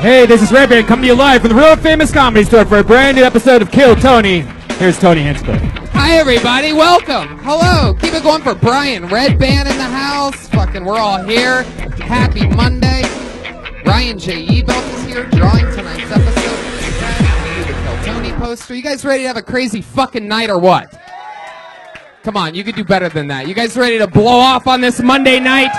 Hey, this is Red Band coming to you live from the Real Famous Comedy Store for a brand new episode of Kill Tony. Here's Tony Hinchcliffe. Hi, everybody. Welcome. Hello. Keep it going for Brian. Red Band in the house. Fucking we're all here. Happy Monday. Ryan J. Ebelt is here drawing tonight's episode. Kill Tony poster. You guys ready to have a crazy fucking night or what? Come on. You could do better than that. You guys ready to blow off on this Monday night?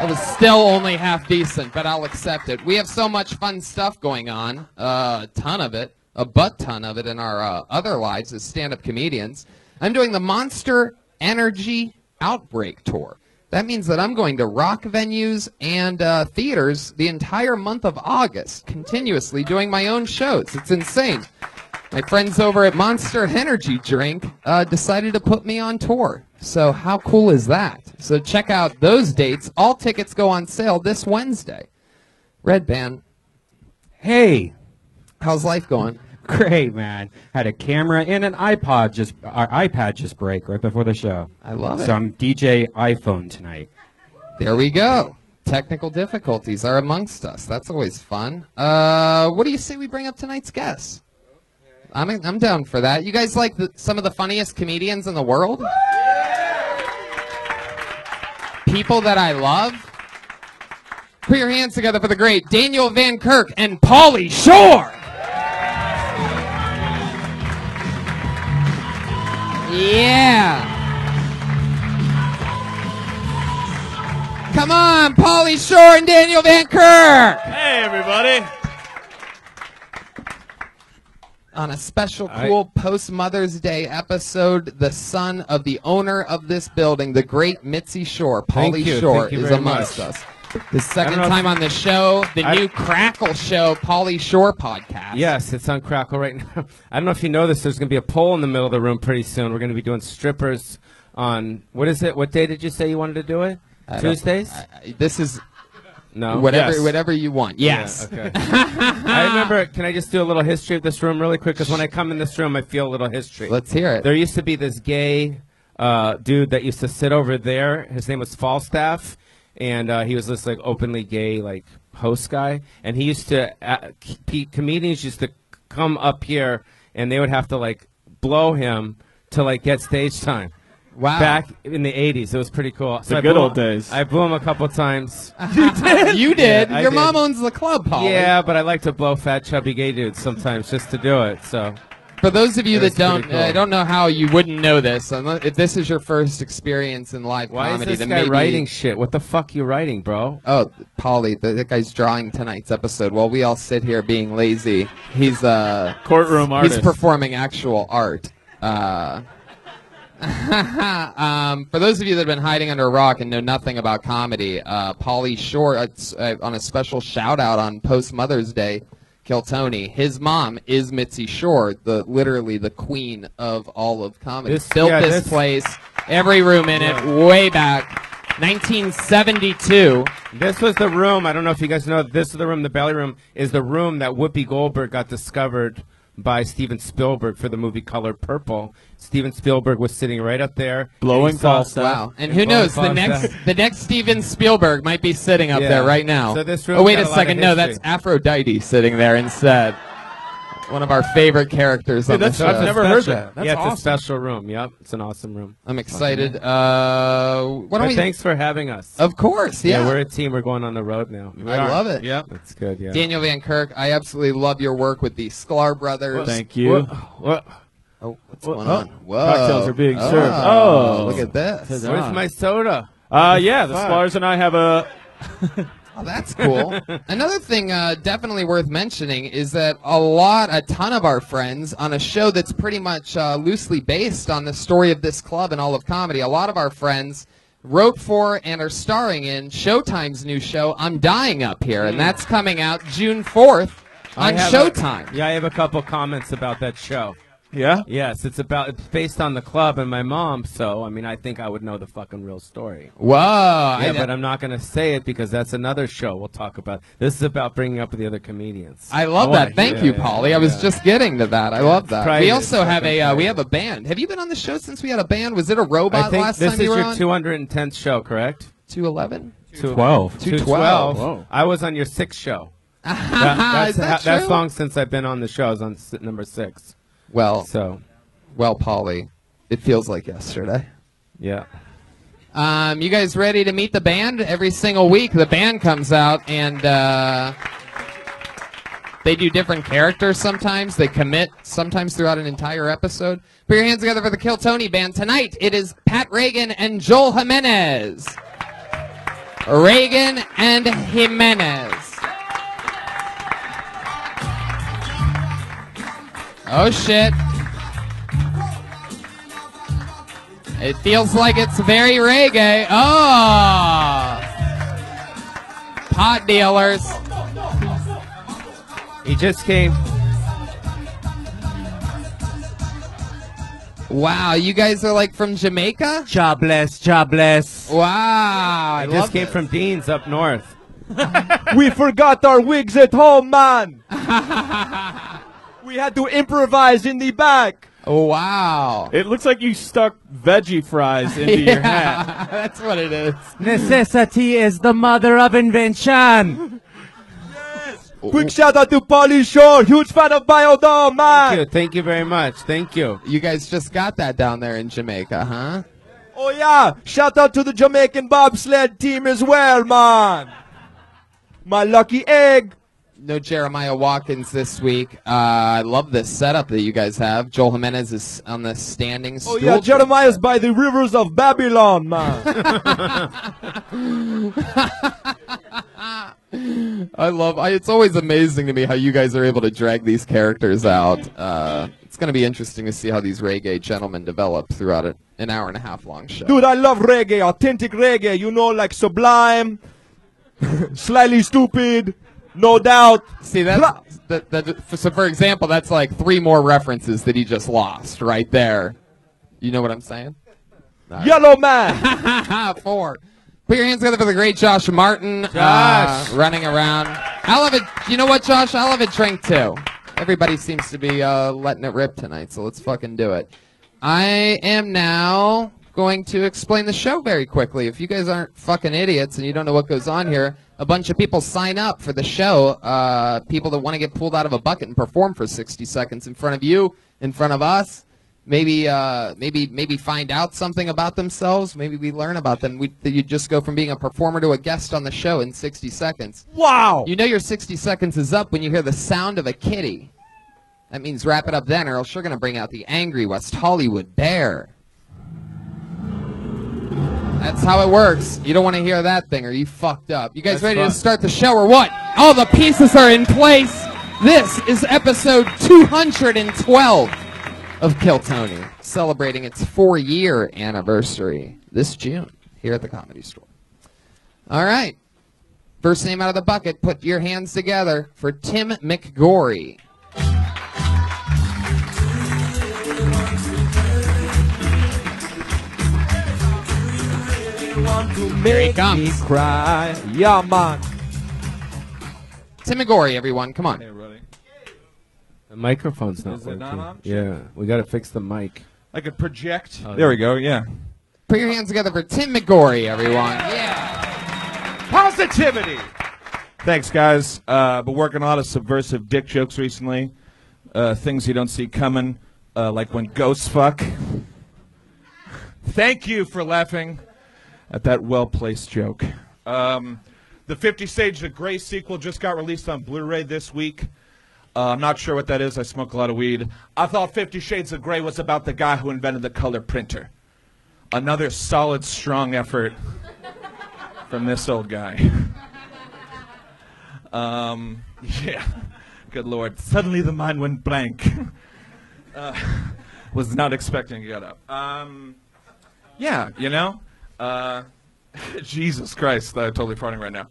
It was still only half decent, but I'll accept it. We have so much fun stuff going on, a ton of it, a butt-ton of it in our other lives as stand-up comedians. I'm doing the Monster Energy Outbreak Tour. That means that I'm going to rock venues and theaters the entire month of August, continuously doing my own shows. It's insane. My friends over at Monster Energy Drink decided to put me on tour. So how cool is that? So check out those dates. All tickets go on sale this Wednesday. Red Band. Hey. How's life going? Great, man. Had a camera and an iPod our iPad just break right before the show. I love it. So I'm DJ iPhone tonight. There we go. Technical difficulties are amongst us. That's always fun. What do you say we bring up tonight's guest? I'm down for that. You guys like some of the funniest comedians in the world? People that I love? Put your hands together for the great Daniel Van Kirk and Pauly Shore! Yeah! Come on, Pauly Shore and Daniel Van Kirk! Hey, everybody! On a special cool post-Mother's Day episode, the son of the owner of this building, the great Mitzi Shore, Pauly Shore, is amongst us. The second time on the show, the new Crackle show, Pauly Shore Podcast. Yes, it's on Crackle right now. I don't know if you know this, there's going to be a poll in the middle of the room pretty soon. We're going to be doing strippers on, what is it? What day did you say you wanted to do it? Tuesdays? This is... No. Whatever you want. Yes. Yeah, okay. I remember, can I just do a little history of this room really quick? Because when I come in this room, I feel a little history. Let's hear it. There used to be this gay dude that used to sit over there. His name was Falstaff. And he was this, like, openly gay, like, host guy. And he used to, comedians used to come up here, and they would have to, like, blow him to, like, get stage time. Wow. Back in the 80s. It was pretty cool. So the good old days. I blew him a couple times. You did? You did? Yeah, Your mom owns the club, Pauly. Yeah, but I like to blow fat, chubby gay dudes sometimes just to do it. So, for those of you that don't, cool. I don't know how you wouldn't know this. Unless, if this is your first experience in live comedy. Why is this guy writing shit? What the fuck are you writing, bro? Oh, Pauly, that guy's drawing tonight's episode. While we all sit here being lazy, he's courtroom artist. He's performing actual art. For those of you that have been hiding under a rock and know nothing about comedy, Pauly Shore, on a special shout-out on post-Mother's Day, Kill Tony, his mom is Mitzi Shore, literally the queen of all of comedy. Built this place, every room in it, way back. 1972. This was the room, I don't know if you guys know, this is the room, the belly room, is the room that Whoopi Goldberg got discovered by Steven Spielberg for the movie Color Purple. Steven Spielberg was sitting right up there. Blowing Falstaff. Wow. And who knows, the next Steven Spielberg might be sitting up there right now. So this room wait a second. No, that's Aphrodite sitting there instead. One of our favorite characters on the show. I've never heard that. That's awesome. It's a special room. Yep, it's an awesome room. I'm excited. Thanks for having us. Of course, yeah. Yeah, we're a team. We're going on the road now. I love it. Yep, that's good, yeah. Daniel Van Kirk, I absolutely love your work with the Sklar brothers. Well, thank you. What's going on? Whoa. Cocktails are being served. Oh, look at this. Where's my soda? The Sklars and I have a... Oh, that's cool. Another thing definitely worth mentioning is that a ton of our friends on a show that's pretty much loosely based on the story of this club and all of comedy, a lot of our friends wrote for and are starring in Showtime's new show, I'm Dying Up Here, and that's coming out June 4th on Showtime. I have a couple comments about that show. Yeah? Yes, it's based on the club and my mom, so, I mean, I think I would know the fucking real story. Whoa. Yeah, but I'm not going to say it because that's another show we'll talk about. This is about bringing up the other comedians. I love that. Thank you, Pauly. I was just getting to that. I love that. We also have a band. Have you been on the show since we had a band? Was it a robot last time you were on? This is your 210th show, correct? 211? 212. 212. I was on your 6th show. That song, since I've been on the show, is on number 6. Well, Pauly, it feels like yesterday. Yeah. You guys ready to meet the band? Every single week, the band comes out, and they do different characters sometimes. They commit sometimes throughout an entire episode. Put your hands together for the Kill Tony band. Tonight, it is Pat Regan and Joel Jimenez. Regan and Jimenez. Oh, shit. It feels like it's very reggae. Oh! Pot dealers. He just came. Wow, you guys are like from Jamaica? Jobless. Wow, I just came from Dean's up north. We forgot our wigs at home, man. We had to improvise in the back. Oh, wow. It looks like you stuck veggie fries into your hat. That's what it is. Necessity is the mother of invention. Yes. Ooh. Quick shout out to Pauly Shore. Huge fan of Biodome, man. Thank you very much. Thank you. You guys just got that down there in Jamaica, huh? Oh, yeah. Shout out to the Jamaican bobsled team as well, man. My lucky egg. No Jeremiah Watkins this week. I love this setup that you guys have. Joel Jimenez is on the standing stool. Oh, yeah, Jeremiah's by the rivers of Babylon, man. It's always amazing to me how you guys are able to drag these characters out. It's going to be interesting to see how these reggae gentlemen develop throughout an hour-and-a-half long show. Dude, I love reggae, authentic reggae, you know, like Sublime, Slightly Stupid. No doubt. See, so for example, that's like 3 more references that he just lost right there. You know what I'm saying? Right. Yellow man. 4. Put your hands together for the great Josh Martin. Josh. Running around. I'll have it. You know what, Josh? I'll have a drink, too. Everybody seems to be letting it rip tonight, so let's fucking do it. I am now going to explain the show very quickly. If you guys aren't fucking idiots and you don't know what goes on here, a bunch of people sign up for the show, people that want to get pulled out of a bucket and perform for 60 seconds in front of you, in front of us, maybe find out something about themselves, maybe we learn about them. You just go from being a performer to a guest on the show in 60 seconds. Wow! You know your 60 seconds is up when you hear the sound of a kitty. That means wrap it up then, or else you're going to bring out the angry West Hollywood bear. That's how it works. You don't want to hear that thing or you fucked up. You guys ready to start the show or what? All the pieces are in place. This is episode 212 of Kill Tony, celebrating its 4-year anniversary this June here at the Comedy Store. All right. First name out of the bucket. Put your hands together for Tim McGorry. Here he comes. Cry. Yeah, man. Tim McGorry, everyone. Come on. Hey, everybody. The microphone's not working. Yeah, we got to fix the mic. I could project. Oh, there we go, yeah. Put your hands together for Tim McGorry, everyone. Yeah. Positivity. Thanks, guys. Been working on a lot of subversive dick jokes recently. Things you don't see coming, like when ghosts fuck. Thank you for laughing at that well-placed joke. The 50 Shades of Grey sequel just got released on Blu-ray this week. I'm not sure what that is. I smoke a lot of weed. I thought 50 Shades of Grey was about the guy who invented the color printer. Another solid, strong effort from this old guy. Yeah. Good Lord. Suddenly the mind went blank. Was not expecting to get up. Yeah, you know? Jesus Christ, I'm totally farting right now.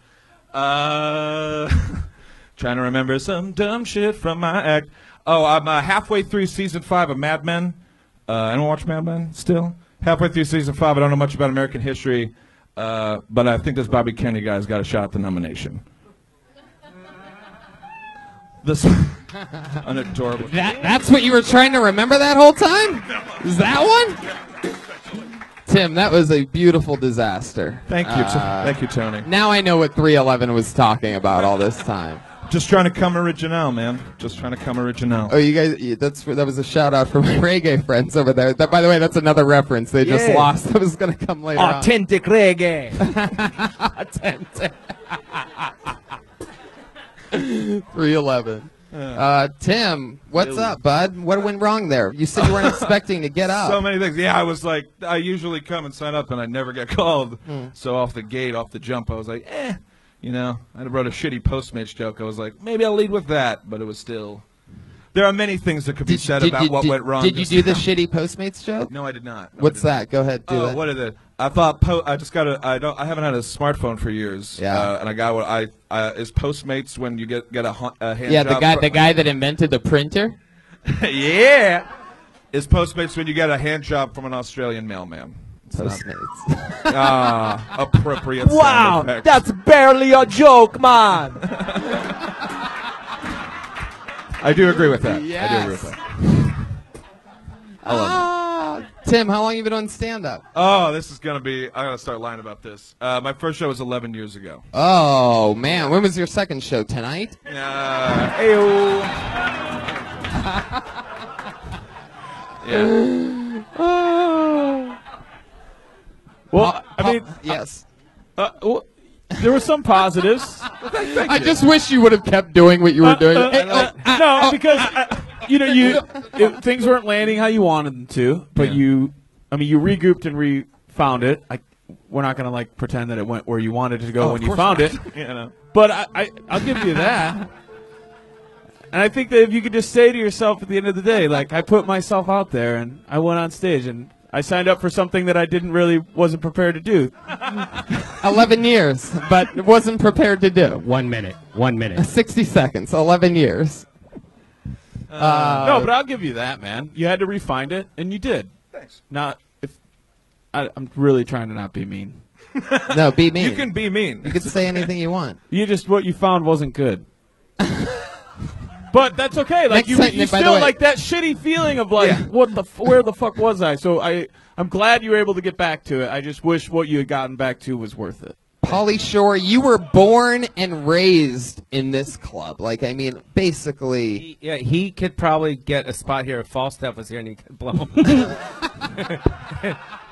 Trying to remember some dumb shit from my act. Oh, I'm halfway through season 5 of Mad Men. I don't watch Mad Men still. Halfway through season 5, I don't know much about American history, but I think this Bobby Kennedy guy's got a shot at the nomination. This an adorable. That's what you were trying to remember that whole time? Is that one? Tim, that was a beautiful disaster. Thank you, Tony. Now I know what 311 was talking about all this time. Just trying to come original, man. Just trying to come original. Oh, you guys, that was a shout out for my reggae friends over there. That, by the way, that's another reference they just lost. That was going to come later. Authentic on. Reggae. Authentic. 311. Tim, what's up, bud? What went wrong there? You said you weren't expecting to get up. So many things. Yeah, I was like, I usually come and sign up and I never get called. So off the gate, off the jump, I was like, You know, I wrote a shitty Postmates joke. I was like, maybe I'll lead with that, but it was still. There are many things that could be said about what went wrong. Did you do the shitty Postmates joke? No, I did not. What's that? Go ahead, do it. What is it? I thought I just got a. I haven't had a smartphone for years. Yeah. And I got what I is Postmates when you get a hand. Yeah, the guy that invented the printer. Yeah. Is Postmates when you get a hand job from an Australian mailman? Postmates. Appropriate. Wow, that's barely a joke, man. I do agree with that. Yes. I do agree with that. I love it. Tim, how long have you been on stand-up? Oh, this is going to be... I got to start lying about this. My first show was 11 years ago. Oh, man. When was your second show? Tonight? Yeah. Well, I mean, yes. Well, there were some positives. I just wish you would have kept doing what you were doing. Because things weren't landing how you wanted them to. But you regrouped and refound it. We're not gonna pretend that it went where you wanted it to go when you found it. You know. But I'll give you that. And I think that if you could just say to yourself at the end of the day, I put myself out there and I went on stage and. I signed up for something that I wasn't prepared to do. 11 years, but wasn't prepared to do. 1 minute. 1 minute. 60 seconds. 11 years. No, but I'll give you that, man. You had to refine it, and you did. Thanks. I'm really trying to not be mean. No, be mean. You can be mean. You can say anything you want. You just what you found wasn't good. But that's okay. You still that shitty feeling of where the fuck was I? So I'm glad you were able to get back to it. I just wish what you had gotten back to was worth it. Pauly Shore, you were born and raised in this club. Basically. He could probably get a spot here if Falstaff was here and he could blow him.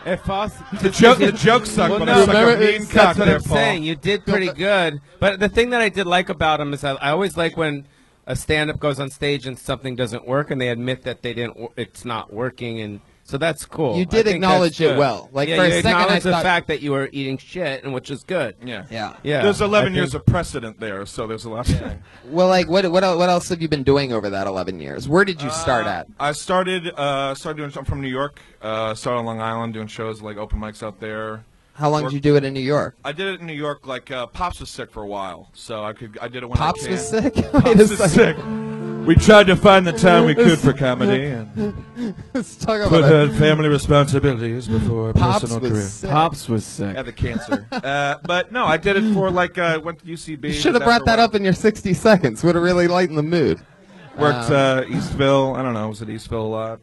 If Falstaff, the joke sucked, but I suck a mean cock there, I'm Paul. Saying. You did pretty good. But the thing that I did like about him is I always like when a stand-up goes on stage and something doesn't work, and they admit that they didn't. It's not working, and so that's cool. You did acknowledge it well. For a second, I thought the fact that you were eating shit, and which is good. Yeah. There's 11 years of precedent there, so there's a lot. Yeah. Well, what else have you been doing over that 11 years? Where did you start at? I started doing. I'm from New York. Started on Long Island doing shows open mics out there. How long did you do it in New York? I did it in New York. Pops was sick for a while, so I did it when Pops I was sick. Pops was sick. We tried to find the time we could for comedy and put her family responsibilities before personal career. Sick. Pops was sick. Had the cancer. But no, I did it for I went to UCB. You should have brought that up in your 60 seconds. Would have really lightened the mood. Worked Eastville. I don't know. Was it Eastville a lot?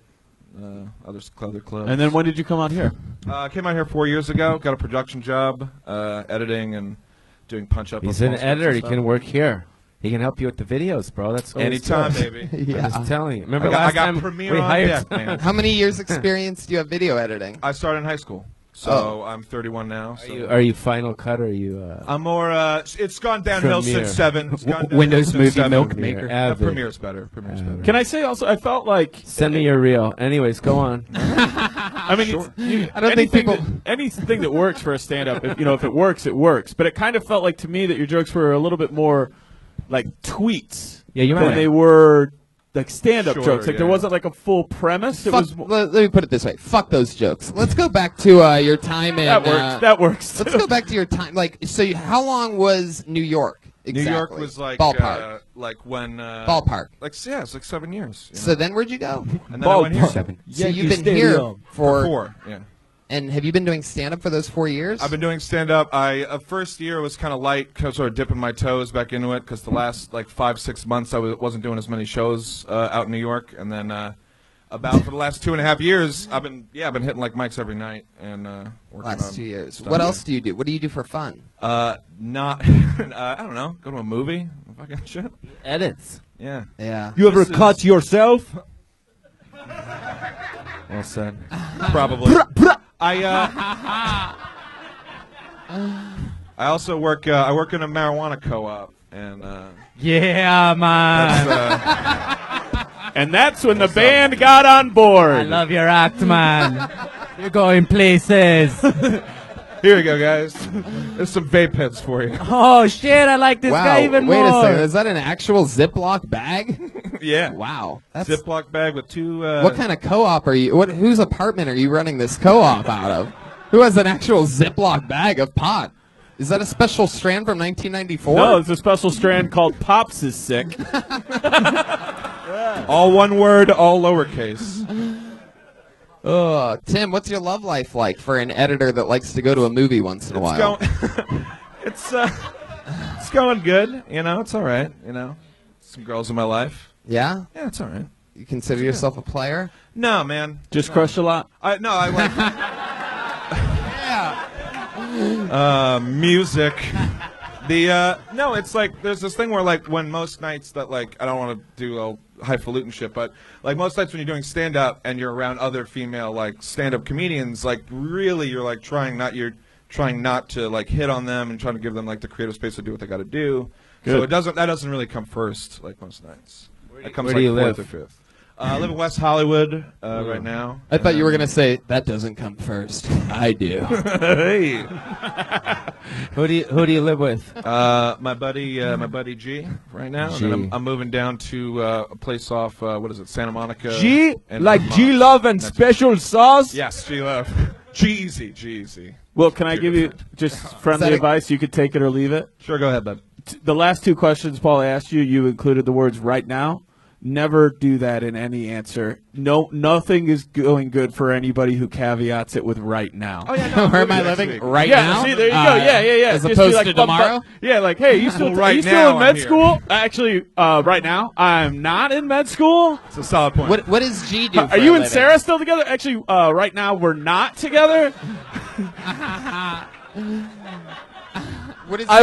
Other clubs. And then when did you come out here? I came out here 4 years ago. Got a production job, editing and doing punch-up. He's an editor. He can work here. He can help you with the videos, bro. That's anytime, baby. Yeah. I'm just telling you. Remember last time Premiere we hired. Man. How many years experience do you have video editing? I started in high school, so I'm 31 now. So. Are you Final Cut or are you? I'm more. It's gone downhill since seven. Windows Movie Milk Maker. Premiere's better. Can I say also? I felt like send me your reel. Anyways, go on. I mean, sure. I don't think anything that works for a stand-up, if it works, it works. But it kind of felt like to me that your jokes were a little bit more tweets than they were stand-up jokes. There wasn't a full premise. Let me put it this way. Fuck those jokes. Let's go back to your time. And, that works. Let's go back to your time. How long was New York? Exactly. New York was ballpark. Ballpark. It's 7 years. So then where'd you go? And then I went here. 7. So you've been here for 4. Yeah. And have you been doing stand-up for those 4 years? I've been doing stand-up. First year was kind of light, sort of dipping my toes back into it, because the last 5-6 months I wasn't doing as many shows out in New York, and then about for the last 2.5 years I've been hitting mics every night and working last on 2 years. What else do you do? What do you do for fun? I don't know. Go to a movie. fucking shit. Edits. Yeah. Yeah. You ever cut yourself? Well said. Probably. I also work. I work in a marijuana co-op, and yeah, man. And that's when the band got on board. I love your act, man. You're going places. Here we go, guys. There's some vape heads for you. Oh shit! I like this guy even more. Wait a second. Is that an actual Ziploc bag? Yeah. Wow. That's... Ziploc bag with two. What kind of co-op are you? Whose apartment are you running this co-op out of? Who has an actual Ziploc bag of pot? Is that a special strand from 1994? No, it's a special strand called Pops is Sick. All one word, all lowercase. Oh, Tim, what's your love life like for an editor that likes to go to a movie once in a while? It's going good, you know. It's all right, you know. Some girls in my life. Yeah? Yeah, it's all right. You consider yourself a player? No, man. Just crush a lot? No, I like... yeah. Music. No, it's like there's this thing where like when most nights that like I don't want to do all highfalutin shit, but like most nights when you're doing stand up and you're around other female like stand up comedians, like really you're like trying not to like hit on them and trying to give them like the creative space to do what they got to do. Good. So that doesn't really come first like most nights. It comes like fourth or fifth. I live in West Hollywood right now. I thought you were gonna say that doesn't come first. I do. Hey. Who do you live with? My buddy G right now. G. And then I'm moving down to a place off what is it, Santa Monica? G and like Vermont. G Love and that's special it. Sauce. Yes, G Love. G easy. Well, can I give you just friendly advice? You could take it or leave it. Sure, go ahead, bud. The last two questions Paul asked you, you included the words right now. Never do that in any answer. No, nothing is going good for anybody who caveats it with right now. Oh, yeah, no, where am I living week. Right yeah, now? See, there you go. Yeah. As just opposed like, to tomorrow? Yeah, like, hey, you still, right you still now in med school? Actually, right now, I'm not in med school. It's a solid point. What does G do? Are you and Sarah still together? Actually, right now, we're not together. I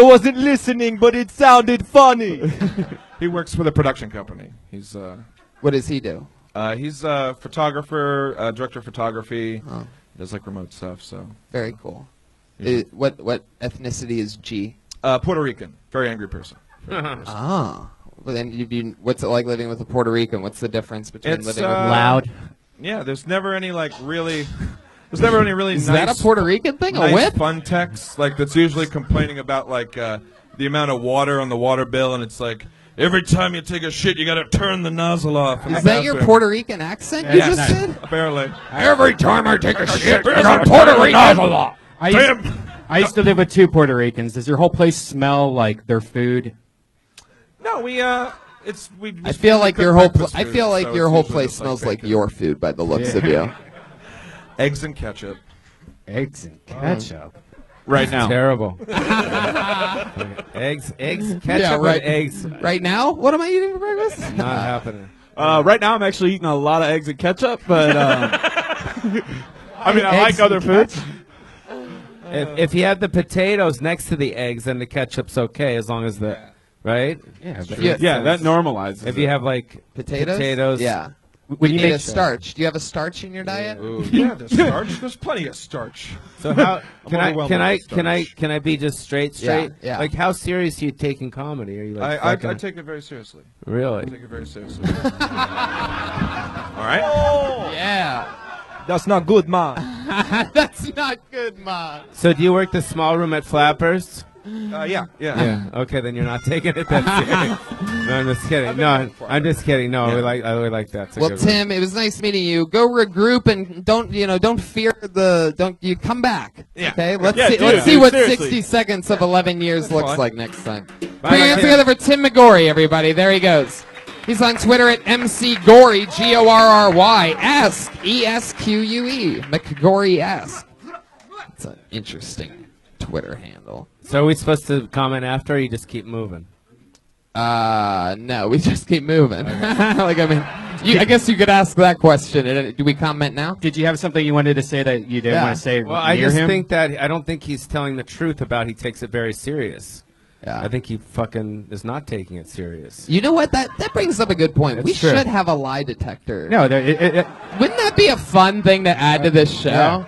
wasn't listening, but it sounded funny. He works for the production company. He's what does he do? He's a photographer, director of photography. Oh. Does like remote stuff. So very cool. Yeah. What ethnicity is G? Puerto Rican. Very angry person. Ah. Well, then what's it like living with a Puerto Rican? What's the difference between living with loud? Yeah. There's never any like really. There's never any really. Is that a Puerto Rican thing? Nice a whip? Fun text like that's usually complaining about like the amount of water on the water bill, and it's like. Every time you take a shit, you gotta turn the nozzle off. Is that your Puerto Rican accent you just did? Apparently. Every time I take a shit, you gotta turn the nozzle off. I used to live with two Puerto Ricans. Does your whole place smell like their food? No, I feel like your whole place smells like your food by the looks of you. Eggs and ketchup. Eggs and ketchup. Right now. Terrible. eggs, ketchup, yeah, right. And eggs. Right now? What am I eating for breakfast? Not happening. Right now, I'm actually eating a lot of eggs and ketchup, but I mean, I like other foods. If you have the potatoes next to the eggs, then the ketchup's okay, as long as the right. Yeah, that normalizes. If you have like potatoes, yeah. When you need a starch. Do you have a starch in your diet? Yeah, there's starch. There's plenty of starch. So how can I be just straight? Yeah. Like how serious do you take in comedy? Are you like I take it very seriously. Really? I take it very seriously. All right. Oh! Yeah. That's not good, ma. That's not good, ma. So do you work the small room at Flappers? Yeah. Okay, then you're not taking it that serious. No, I'm just kidding. No, yeah. I would like that. Well, Tim, it was nice meeting you. Go regroup and don't fear you come back. Yeah. Okay. Let's see what 60 seconds of 11 years looks like next time. Put your hands together for Tim McGorry, everybody. There he goes. He's on Twitter at McGorry, Gorry. Ask ESQUE. McGorry Ask. That's an interesting Twitter handle. So are we supposed to comment after, or you just keep moving? No, we just keep moving. Okay. Like, I mean, I guess you could ask that question. Do we comment now? Did you have something you wanted to say that you didn't want to say? Well, I just think that I don't think he's telling the truth about he takes it very serious. Yeah. I think he fucking is not taking it serious. You know what? That brings up a good point. It's true. Should have a lie detector. No, wouldn't that be a fun thing to add to this show? Yeah.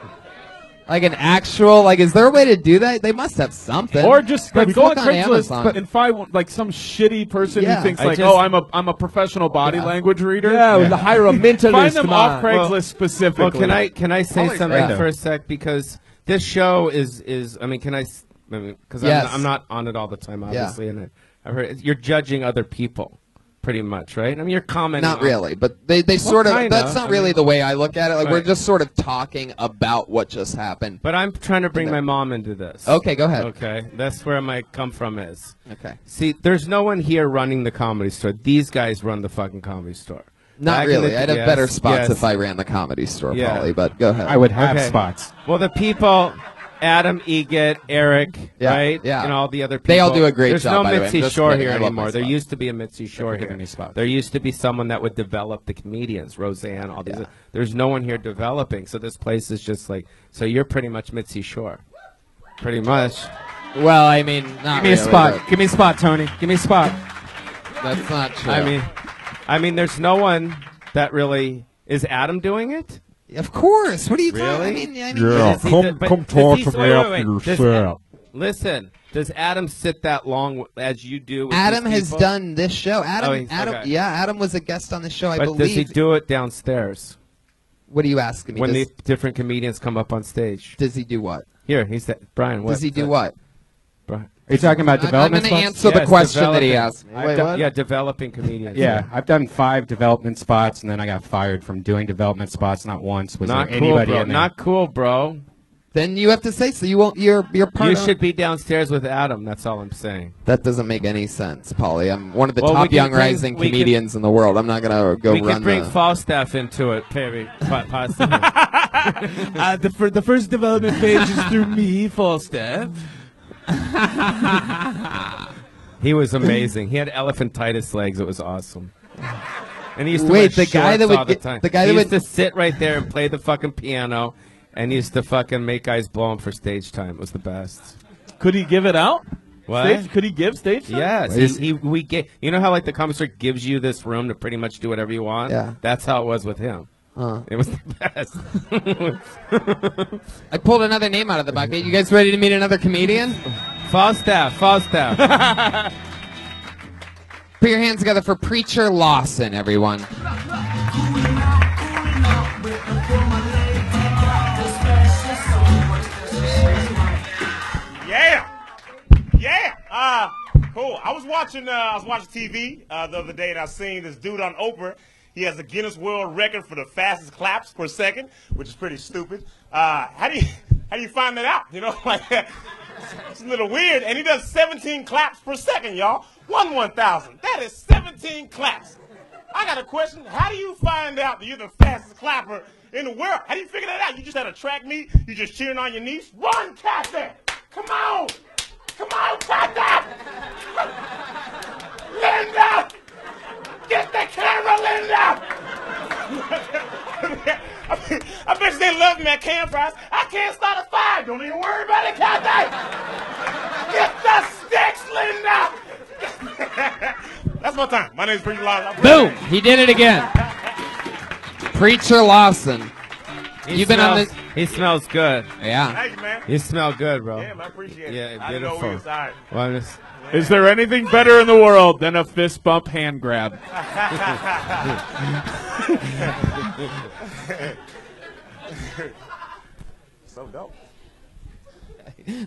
Like an actual, like, is there a way to do that? They must have something. Or just like, go on Craigslist and find like some shitty person who thinks like, oh, I'm a professional body language reader. Yeah, hire a mentalist. Find them off Craigslist specifically. Well, can I say something for a sec, because this show is because I'm not on it all the time, obviously, and I've heard you're judging other people. Pretty much, right? I mean, you're commenting. Not really, but they sort of. That's not really the way I look at it. Like, we're just sort of talking about what just happened. But I'm trying to bring my mom into this. Okay, go ahead. Okay, that's where my come from is. Okay. See, there's no one here running the Comedy Store. These guys run the fucking Comedy Store. Not really. I'd have better spots if I ran the Comedy Store, probably. But go ahead. I would have spots. Well, the people. Adam, Egget, Eric, right? Yeah. And all the other people. They all do a great job, by the way. There's no Mitzi Shore here anymore. There used to be a Mitzi Shore here. There used to be someone that would develop the comedians, Roseanne, all these. There's no one here developing, so this place is just like, so you're pretty much Mitzi Shore. Pretty much. Well, I mean, not really. Give me a spot. Give me a spot, Tony. Give me a spot. That's not true. I mean, there's no one that really, is Adam doing it? Of course. What are you talking about? Come talk to me after yourself. Listen, does Adam sit that long as you do? With Adam has done this show. Adam was a guest on the show, I believe. But does he do it downstairs? What are you asking me? When the different comedians come up on stage, does he do what? Here, he's Brian. What does he do? What? Brian. Are you talking about development spots? I'm going to answer the question that he asked me. Yeah, developing comedians. Yeah, I've done 5 development spots, and then I got fired from doing development spots not once. Was not there cool, anybody bro. In there? Not cool, bro. Then you have to say so. You won't. You're part. You should be downstairs with Adam. That's all I'm saying. That doesn't make any sense, Pauly. I'm one of the top young rising comedians in the world. I'm not gonna go. We can bring Falstaff into it, baby. Possibly. The first development phase is through me, Falstaff. He was amazing. He had elephantitis legs. It was awesome. And he used to wear the guy that would all the time. The guy that used to sit right there and play the fucking piano, and he used to fucking make guys blow him for stage time. It was the best. Could he give it out? What? Could he give stage time? Yes. You know how like the Comedy Store gives you this room to pretty much do whatever you want? Yeah. That's how it was with him. It was the best. I pulled another name out of the bucket. You guys ready to meet another comedian? Falstaff. Put your hands together for Preacher Lawson, everyone. Yeah! Yeah! Cool. I was watching TV the other day, and I seen this dude on Oprah. He has a Guinness World Record for the fastest claps per second, which is pretty stupid. How do you find that out? You know, like it's a little weird. And he does 17 claps per second, y'all. 1/1000. That is 17 claps. I got a question. How do you find out that you're the fastest clapper in the world? How do you figure that out? You just had a track meet. You just cheering on your niece. Run, clap that. Come on, clap that. Linda. Get the camera, Linda! I bet you they love me at Camp Fries. I can't start a fire. Don't even worry about it, Captain. Get the sticks, Linda! That's my time. My name's Preacher Lawson. Boom! He did it again. Preacher Lawson. He smells good. Yeah. Thank you, man. You smell good, bro. Yeah, I appreciate it. Yeah, beautiful. I know it's all right. Well, is there anything better in the world than a fist bump hand grab? So dope.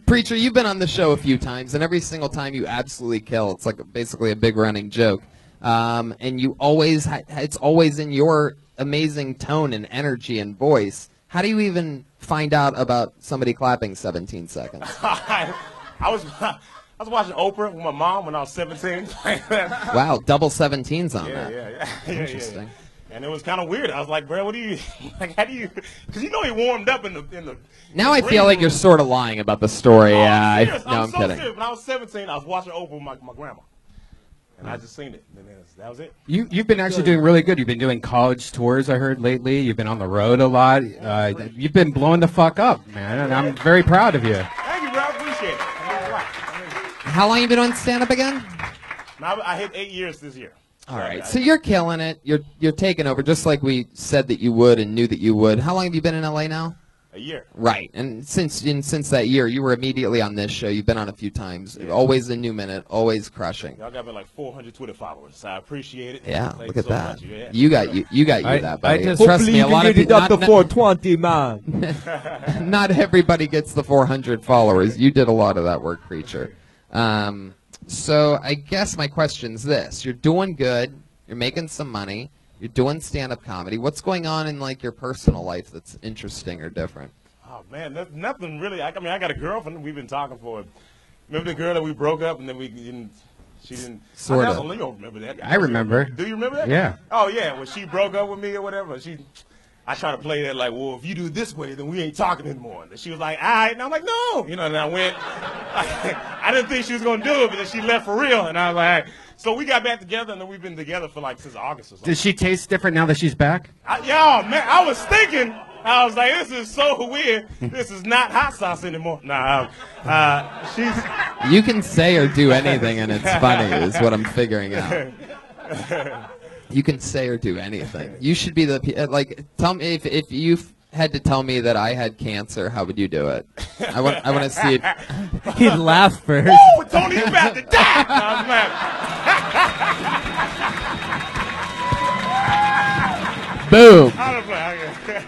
Preacher, you've been on the show a few times, and every single time you absolutely kill. It's like basically a big running joke. And you always it's always in your amazing tone and energy and voice. How do you even find out about somebody clapping 17 seconds? I was watching Oprah with my mom when I was 17. Wow, double 17s on that. Yeah. Interesting. Yeah. And it was kind of weird. I was like, bro, what do you, like, how do you, because you know he warmed up in the. Now I feel like you're sort of lying about the story. I'm kidding. Serious. When I was 17, I was watching Oprah with my grandma. And I just seen it. And that was it. You've been actually doing really good. You've been doing college tours, I heard, lately. You've been on the road a lot. You've been blowing the fuck up, man. And I'm very proud of you. Thank you, bro. I appreciate it. How long you been on stand-up again? Now, I hit 8 years this year. All right, so you're killing it. You're taking over, just like we said that you would and knew that you would. How long have you been in L.A. now? A year. Right, and since that year, you were immediately on this show. You've been on a few times. Yeah. Always a new minute, always crushing. Y'all got me like 400 Twitter followers, so I appreciate it. Yeah, look at that. Yeah. You got that, buddy. Trust me, a lot of people. Hopefully you can get it up to 420, man. Not everybody gets the 400 followers. You did a lot of that work, Preacher. So I guess my question's this. You're doing good. You're making some money. You're doing stand-up comedy. What's going on in, like, your personal life that's interesting or different? Oh, man, there's nothing really. I mean, I got a girlfriend. We've been talking for it. Remember the girl that we broke up and then we didn't, she didn't. Sort of. You don't remember that. I remember. Do you remember that? Yeah. Oh, yeah. When she broke up with me or whatever, I try to play that like, well, if you do it this way, then we ain't talking anymore. And she was like, all right. And I'm like, no. You know, and I went. I didn't think she was going to do it, but then she left for real. And I was like, all right. So we got back together, and then we've been together for like since August or something. Does she taste different now that she's back? Y'all, man, I was thinking. I was like, this is so weird. This is not hot sauce anymore. Nah, she's. You can say or do anything, and it's funny is what I'm figuring out. You can say or do anything. You should be the, like, tell me if you had to tell me that I had cancer, how would you do it? I want to see it. He'd laugh first. Woo, Tony's about to die! I was laughing. Boom.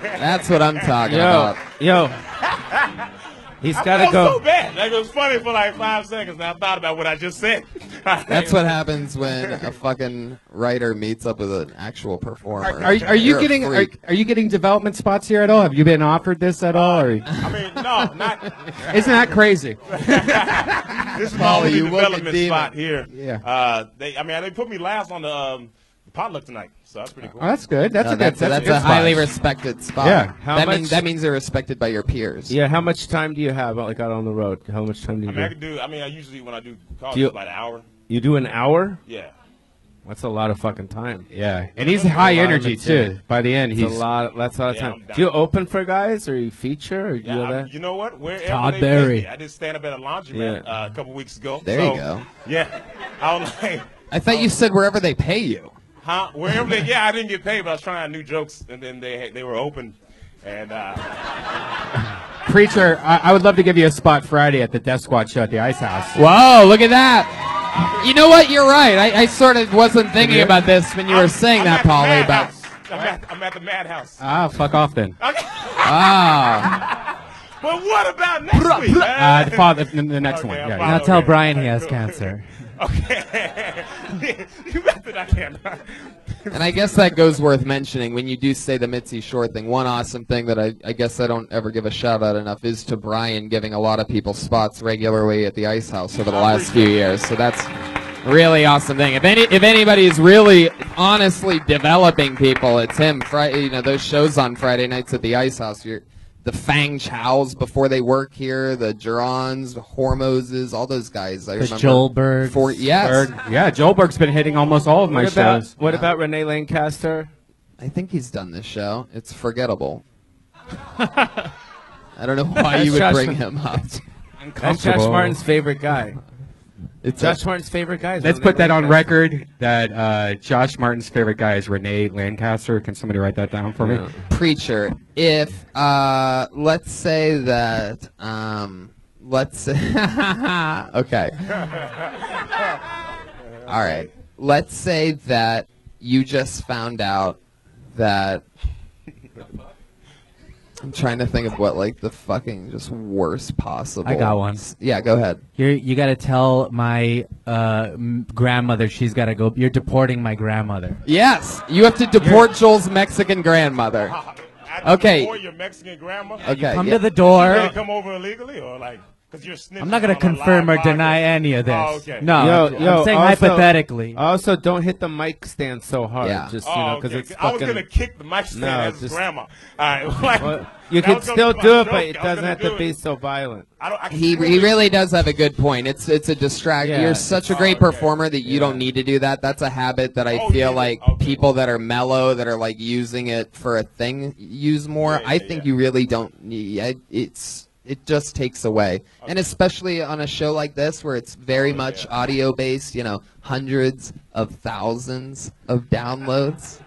That's what I'm talking about. Yo. He's got to go. So bad. Like, it was funny for like 5 seconds, and I thought about what I just said. That's what happens when a fucking writer meets up with an actual performer. Are you getting development spots here at all? Have you been offered this at all? Or? I mean, no, not. Isn't that crazy? This is probably the development spot here. Yeah. They put me last on the potluck tonight, so that's pretty cool. Oh, that's good. That's a highly respected spot. Yeah. That means they're respected by your peers. Yeah. How much time do you have out on the road? How much time do you? I mean, I usually when I do calls, about an hour. You do an hour? Yeah. That's a lot of fucking time. Yeah. And he's high energy too. By the end, he's a lot. That's a lot of time. Do you open for guys, or you feature, or do that? You know what? Wherever Todd Berry. I did stand up at a laundromat a couple weeks ago. There you go. Yeah. I thought you said wherever they pay you. Huh? Wherever they, yeah, I didn't get paid, but I was trying out new jokes, and then they were open, and Preacher, I would love to give you a spot Friday at the Death Squad show at the Ice House. Whoa, look at that! You know what? You're right. I sort of wasn't thinking about this when you were saying that, Pauly. About I'm at the Madhouse. Ah, fuck off then. Okay. But what about next week? The next one. Yeah. Now tell Brian he has cancer. Okay. You bet that I can. And I guess that goes worth mentioning when you do say the Mitzi Shore thing. One awesome thing that I guess I don't ever give a shout out enough is to Brian giving a lot of people spots regularly at the Ice House over the last few years. So that's a really awesome thing. If anybody is really honestly developing people, it's him. Friday, those shows on Friday nights at the Ice House. The Fang Chows before they work here, the Gerons, the Hormozes, all those guys. I remember. Joelberg. Yeah, Joelberg's been hitting almost all of my shows. What about Renee Lancaster? I think he's done this show. It's forgettable. I don't know why you would bring him up. That's Josh Martin's favorite guy. It's Josh Martin's favorite guy. Let's put that on record that Josh Martin's favorite guy is Renee Lancaster. Can somebody write that down for me? Preacher, if let's say that okay. All right. Let's say that you just found out that I'm trying to think of what, like, the fucking just worst possible. I got one. Yeah, go ahead. You got to tell my grandmother she's got to go. You're deporting my grandmother. Yes. You have to deport Joel's Mexican grandmother. Okay. Deport your Mexican grandmother? Okay. You come to the door. Did they come over illegally or, like, because you're snitching? I'm not going to confirm or deny any of this. Oh, okay. No. I'm saying also, hypothetically. Also, don't hit the mic stand so hard. Yeah. Just, because it's fucking. I was going to kick the mic stand as his grandma. All right. Like, well, you can still do it, but it doesn't have to be so violent. He really does have a good point. It's a distraction. Yeah. You're such a great performer that you don't need to do that. That's a habit that I feel like people that are mellow, that are like using it for a thing, use more. I think you really don't need. It's it just takes away. Okay. And especially on a show like this where it's very much audio-based, you know, hundreds of thousands of downloads.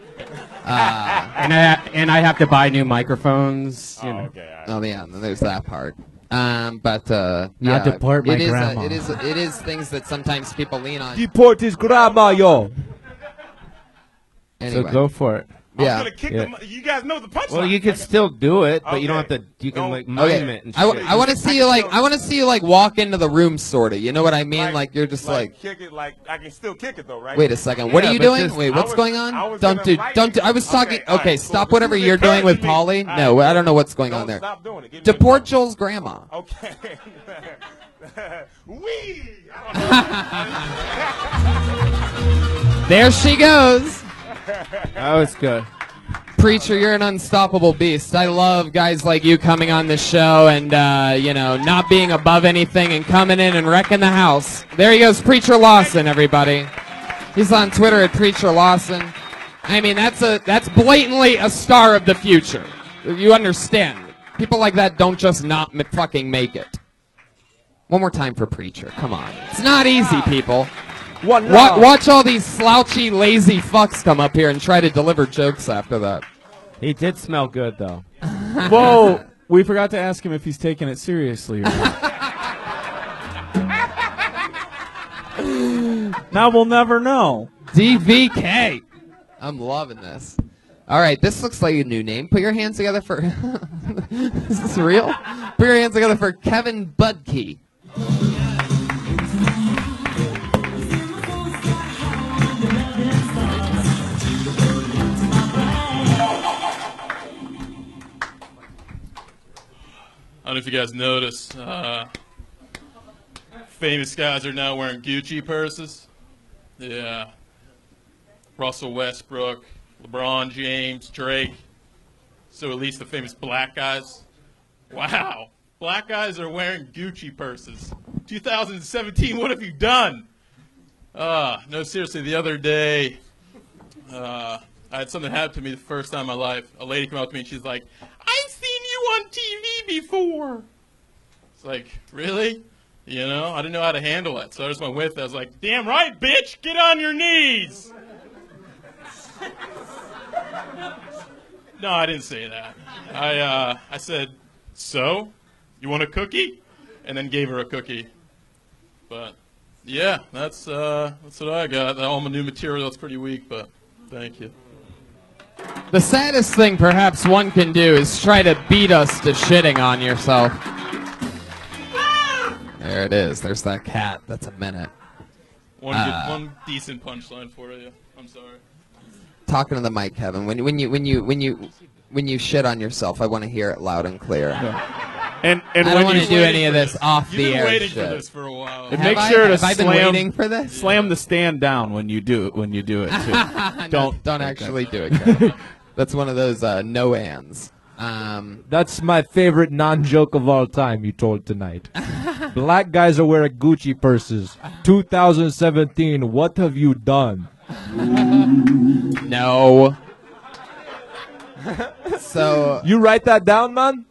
And I have to buy new microphones. You know. Oh man, there's that part. But yeah, not deport my grandma. It is things that sometimes people lean on. Deport his grandma, yo. Anyway. So go for it. Yeah. I was gonna kick the, you guys know the punchline. Well, you could still do it, but you don't have to. You can like mime it and shit. I want to see you like. I want to see you like walk into the room, sorta. You know what I mean? Like you're just like kick it. Like I can still kick it though, right? Wait a second. What are you doing? Wait, what's going on? Don't do. I was talking. Okay, stop whatever you're doing with Pauly. No, I don't know what's going on there. Stop doing it. Deport Joel's grandma. Okay. Wee. There she goes. That was good. Preacher, you're an unstoppable beast. I love guys like you coming on this show and, you know, not being above anything and coming in and wrecking the house. There he goes, Preacher Lawson, everybody. He's on Twitter at Preacher Lawson. I mean, that's blatantly a star of the future. You understand. People like that don't just not fucking make it. One more time for Preacher. Come on. It's not easy, people. Watch all these slouchy, lazy fucks come up here and try to deliver jokes after that. He did smell good, though. Whoa, we forgot to ask him if he's taking it seriously or not. Now we'll never know. DVK. I'm loving this. All right, this looks like a new name. Put your hands together for... Is this real? Put your hands together for Kevin Budke. I don't know if you guys noticed, famous guys are now wearing Gucci purses. Yeah. Russell Westbrook, LeBron James, Drake. So at least the famous black guys. Wow. Black guys are wearing Gucci purses. 2017, what have you done? No, seriously, the other day, I had something happen to me the first time in my life. A lady came up to me and she's like, I've seen you on TV before. It's like, really? You know, I didn't know how to handle it. So I just went with it. I was like, damn right, bitch, get on your knees. No, I didn't say that. I said, so, you want a cookie? And then gave her a cookie. But yeah, that's what I got. All my new material is pretty weak, but thank you. The saddest thing perhaps one can do is try to beat us to shitting on yourself. There it is. There's that cat. That's a minute. One decent punchline for you. I'm sorry. Talking to the mic, Kevin. When you shit on yourself, I want to hear it loud and clear. Yeah. And I don't want to do any of this off the air shit. You've been waiting for this for a while. And make sure to slam the stand down when you do it too. Don't actually do it, Kevin. That's one of those no ands. That's my favorite non-joke of all time you told tonight. Black guys are wearing Gucci purses. 2017, what have you done? No. So you write that down, man?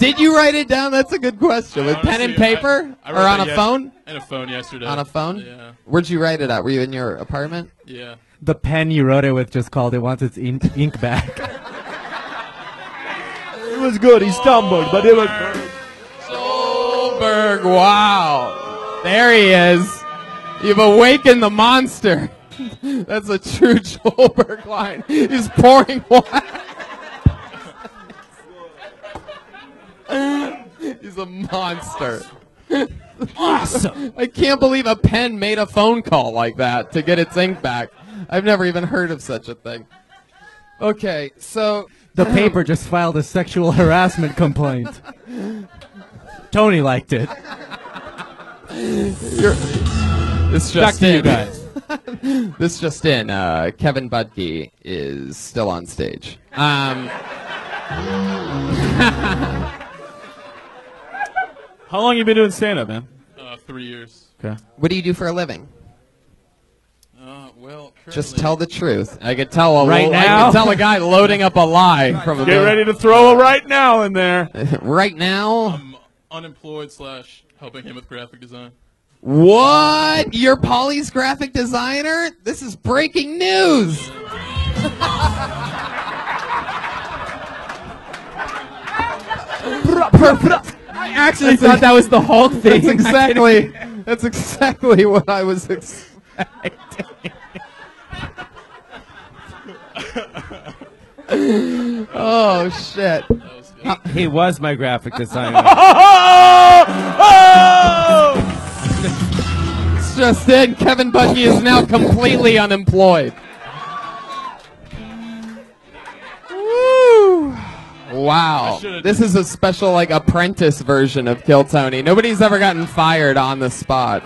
Did you write it down? That's a good question. With pen and paper? I or on a phone? On a phone yesterday. On a phone? Yeah. Where'd you write it at? Were you in your apartment? Yeah. The pen you wrote it with just called it once it's ink back. It was good. He stumbled, but it was... Solberg, wow. There he is. You've awakened the monster. That's a true Joelberg line. He's pouring water. He's a monster. Awesome. I can't believe a pen made a phone call like that to get its ink back. I've never even heard of such a thing. Okay, so... The paper just filed a sexual harassment complaint. Tony liked it. It's just to you guys. This just in, Kevin Budke is still on stage. How long you been doing stand-up, man? 3 years. Okay. What do you do for a living? Well, just tell the truth. I can tell a right now? I can tell a guy loading up a lie from a. Get ready to throw a right now in there. Right now. I'm unemployed / helping him with graphic design. What? You're Pauly's graphic designer? This is breaking news. I actually thought that was the Hulk thing. That's exactly what I was expecting. Oh shit! He was my graphic designer. Oh! It's just it. Kevin Budke is now completely unemployed. Woo! Wow. This is a special, like, apprentice version of Kill Tony. Nobody's ever gotten fired on the spot.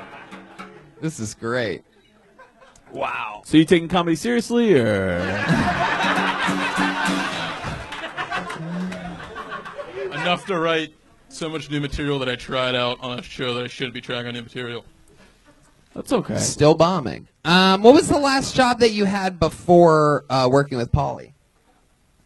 This is great. Wow. So you taking comedy seriously, or? Enough to write so much new material that I tried out on a show that I shouldn't be trying on new material. That's okay. Still bombing. What was the last job that you had before working with Pauly?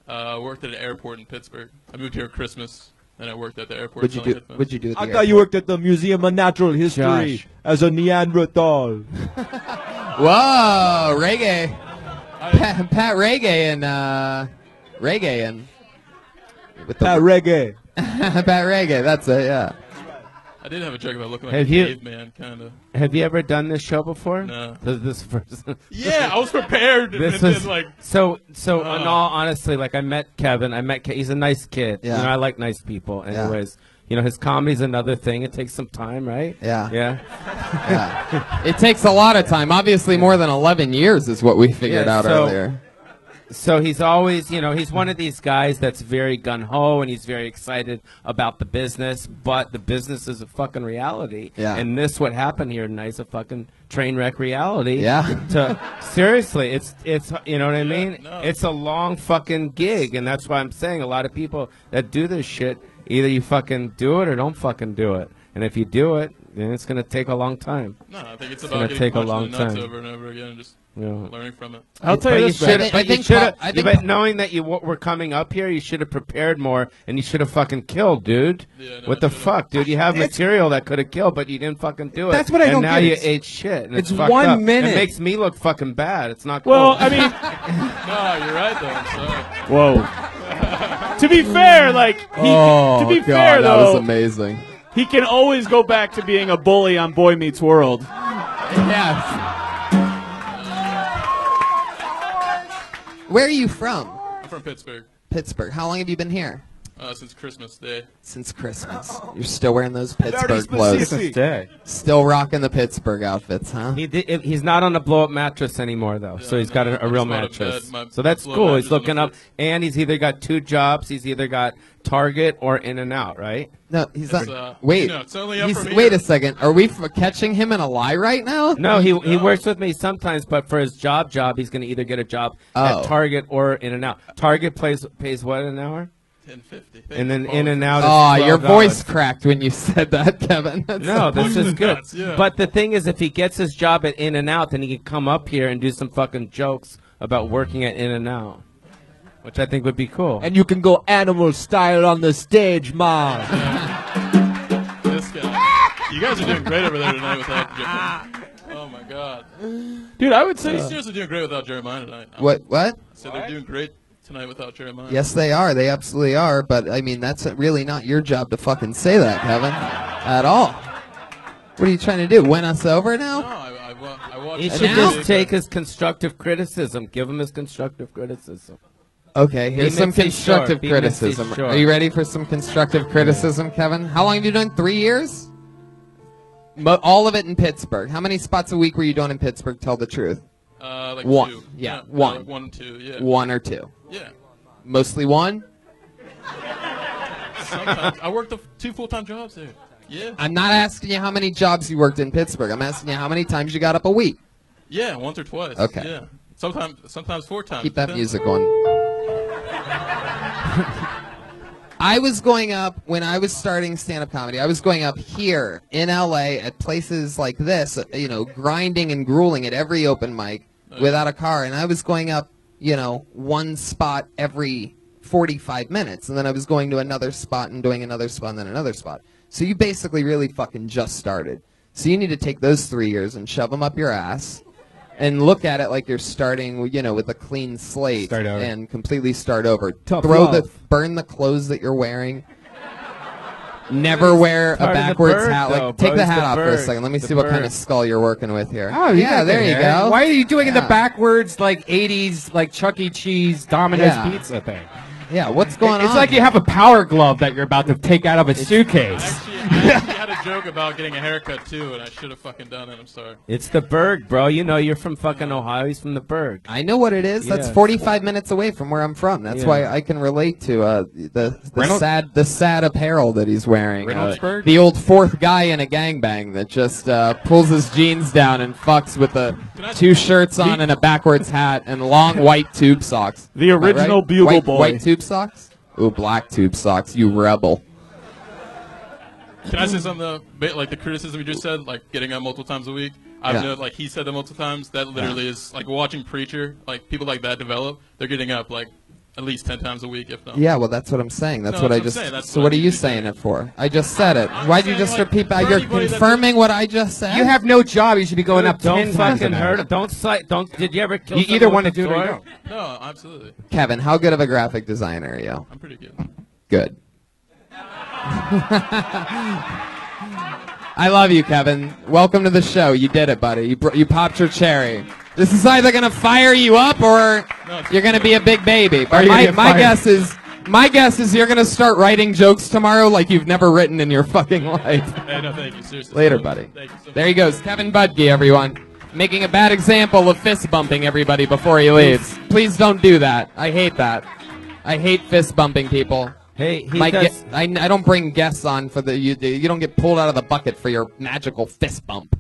I worked at an airport in Pittsburgh. I moved here at Christmas, and I worked at the airport. What'd you do at the airport? I thought you worked at the Museum of Natural History as a Neanderthal. Whoa, reggae. Pat Regan and Pat Regan, that's it, yeah. I did have a joke about looking like a caveman, kind of. Have you ever done this show before? No. This first. Yeah, I was prepared. In all honesty, like I met Kevin. He's a nice kid. Yeah. You know, I like nice people. Anyways, you know, his comedy's another thing. It takes some time, right? Yeah. It takes a lot of time. Obviously, more than 11 years is what we figured out earlier. So he's always, you know, he's one of these guys that's very gung-ho and he's very excited about the business, but the business is a fucking reality. Yeah. And this, what happened here tonight, is a fucking train wreck reality. Yeah. Seriously, it's you know what I mean? No. It's a long fucking gig, and that's why I'm saying a lot of people that do this shit, either you fucking do it or don't fucking do it. And if you do it, then it's going to take a long time. No, I think it's about getting punched in the nuts over and over again and just... Yeah. Learning from it. I'll tell you this, but knowing that you were coming up here, you should have prepared more, and you should have fucking killed, dude. Yeah, no, what the fuck, dude? You have material that could have killed, but you didn't fucking do it. That's what I don't get. And now you ate shit. And it's 1 minute. It makes me look fucking bad. It's not cool. Well, I mean... No, you're right, though. I'm sorry. Whoa. To be fair, like... To be fair, though... that was amazing. He can always go back to being a bully on Boy Meets World. Yes. Where are you from? I'm from Pittsburgh. Pittsburgh. How long have you been here? Since Christmas Day. Since Christmas. You're still wearing those Pittsburgh clothes. Still rocking the Pittsburgh outfits, huh? He's not on a blow-up mattress anymore, though, so he's got a real mattress. So that's cool. He's looking up, and he's either got two jobs. He's either got Target or In-N-Out, right? No, he's not. Wait. No, it's only up for me. Wait a second. Are we catching him in a lie right now? No, he works with me sometimes, but for his job, he's going to either get a job at Target or In-N-Out. Target pays what an hour? $10.50. And then In-N-Out. Oh, your voice cracked when you said that, Kevin. No, this is good. Yeah. But the thing is, if he gets his job at In-N-Out, then he can come up here and do some fucking jokes about working at In-N-Out, which I think would be cool. And you can go animal style on the stage, Mom. This guy. You guys are doing great over there tonight without Jeremiah. Oh my God, dude! I would say these seriously doing great without Jeremiah tonight. What? So they're doing great tonight without Jeremiah. Yes, they are. They absolutely are. But I mean, that's really not your job to fucking say that, Kevin, at all. What are you trying to do? Win us over now? No, I watched. He should just take his constructive criticism. Give him his constructive criticism. Okay, here's some constructive criticism. Are you ready for some constructive criticism, Kevin? How long have you done? 3 years? All of it in Pittsburgh. How many spots a week were you doing in Pittsburgh? Tell the truth. Like one. Two. Yeah, no, one. Like 1 2. Yeah. One or two. Yeah. Mostly one. Sometimes I worked 2 full-time jobs there. Yeah. I'm not asking you how many jobs you worked in Pittsburgh. I'm asking you how many times you got up a week. Yeah, once or twice. Okay. Yeah. Sometimes 4 times. Keep that music on. I was going up when I was starting stand-up comedy. I was going up here in LA at places like this, you know, grinding and grueling at every open mic, without a car, and I was going up, you know, one spot every 45 minutes, and then I was going to another spot and doing another spot and then another spot. So you basically really fucking just started. So you need to take those 3 years and shove them up your ass and look at it like you're starting, you know, with a clean slate and completely start over. Burn the clothes that you're wearing. Never wear a backwards hat. Though, like, take the hat off for a second. Let me see what kind of skull you're working with here. Oh, yeah, there you go. Why are you doing it the backwards, like, 80s, like, Chuck E. Cheese, Domino's Pizza thing? Yeah, what's going on? It's like you have a power glove that you're about to take out of a suitcase. I actually had a joke about getting a haircut, too, and I should have fucking done it. I'm sorry. It's the Berg, bro. You know you're from fucking Ohio. He's from the Berg. I know what it is. Yeah. That's 45 minutes away from where I'm from. That's why I can relate to the sad apparel that he's wearing. Reynoldsburg? The old fourth guy in a gangbang that just pulls his jeans down and fucks with the two shirts on and a backwards hat and long white tube socks. The original Bugle Boy. White tube socks? Ooh, black tube socks. You rebel. Can I say something, like the criticism you just said, like getting up multiple times a week? I've known, like he said that multiple times. That literally is like watching Preacher, like people like that develop. They're getting up like at least 10 times a week, if not. Yeah, well, that's what I'm saying. That's what I just. So what are you saying it for? I just said it. Why'd you just repeat that? You're confirming what I just said. You have no job. You should be going up 10 times a night. Don't. Did you ever kill? You either want to do it or don't. No, absolutely. Kevin, how good of a graphic designer are you? I'm pretty good. Good. I love you, Kevin. Welcome to the show. You did it, buddy. You popped your cherry. This is either going to fire you up or you're going to be a big baby. My guess is you're going to start writing jokes tomorrow like you've never written in your fucking life. Hey, no, thank you. Seriously. Later, buddy. Thank you so much. There he goes. Kevin Budke, everyone. Making a bad example of fist bumping everybody before he leaves. Please don't do that. I hate that. I hate fist bumping people. Hey, I don't bring guests on for the you don't get pulled out of the bucket for your magical fist bump.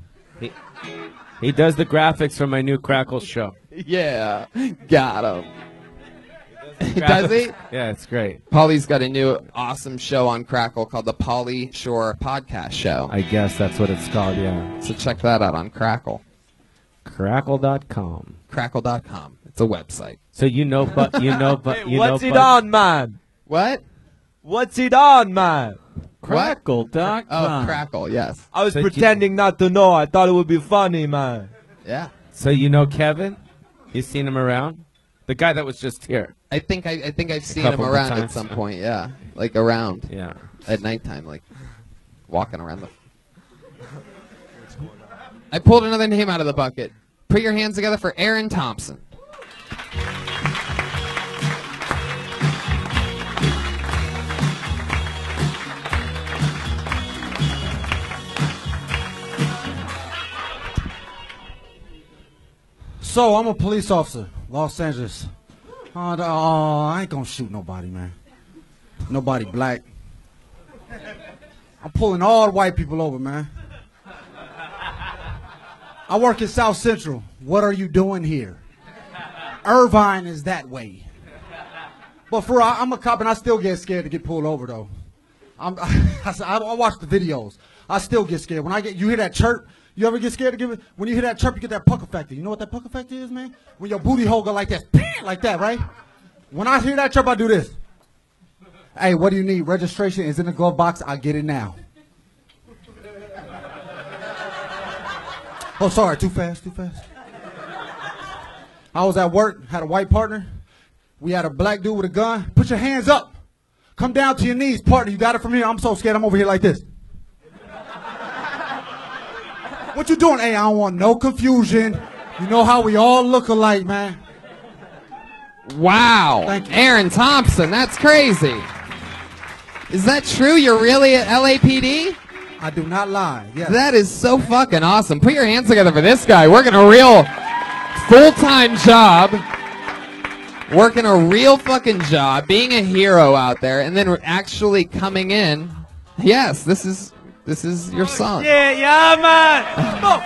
He does the graphics for my new Crackle show. Yeah, got him. Does he? Yeah, it's great. Pauly's got a new awesome show on Crackle called the Pauly Shore Podcast Show. I guess that's what it's called, yeah. So check that out on Crackle. Crackle.com. Crackle.com. It's a website. So what's it on, man? What? What's it on, man? Crackle.com. Oh, Crackle, yes. I was pretending not to know. I thought it would be funny, man. Yeah. So you know Kevin? You seen him around? The guy that was just here. I think I've seen him around at some point, yeah. Like around. Yeah. At nighttime, like walking around the... I pulled another name out of the bucket. Put your hands together for Aaron Thompson. So, I'm a police officer, Los Angeles. I ain't gonna shoot nobody, man. Nobody black. I'm pulling all white people over, man. I work in South Central. What are you doing here? Irvine is that way. But I'm a cop and I still get scared to get pulled over, though. I watch the videos. I still get scared. You hear that chirp? You ever get scared to when you hear that chirp, you get that puck effect. You know what that puck effect is, man? When your booty hole go like that, right? When I hear that chirp, I do this. Hey, what do you need? Registration is in the glove box. I get it now. Oh, sorry, too fast. I was at work, had a white partner. We had a black dude with a gun. Put your hands up. Come down to your knees, partner. You got it from here. I'm so scared. I'm over here like this. What you doing? Hey, I don't want no confusion. You know how we all look alike, man. Wow. Thank you. Aaron Thompson, that's crazy. Is that true? You're really at LAPD? I do not lie. Yes. That is so fucking awesome. Put your hands together for this guy. Working a real full-time job. Working a real fucking job. Being a hero out there. And then actually coming in. Yes, this is your song. Yeah, yeah, man. Boop.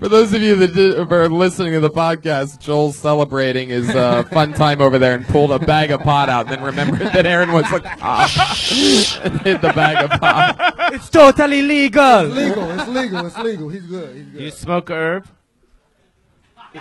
For those of you that are listening to the podcast, Joel's celebrating his fun time over there and pulled a bag of pot out and then remembered that Aaron was like, and hit the bag of pot. It's totally legal. It's legal. It's legal. It's legal. He's good. He's good. Do you smoke herb? No.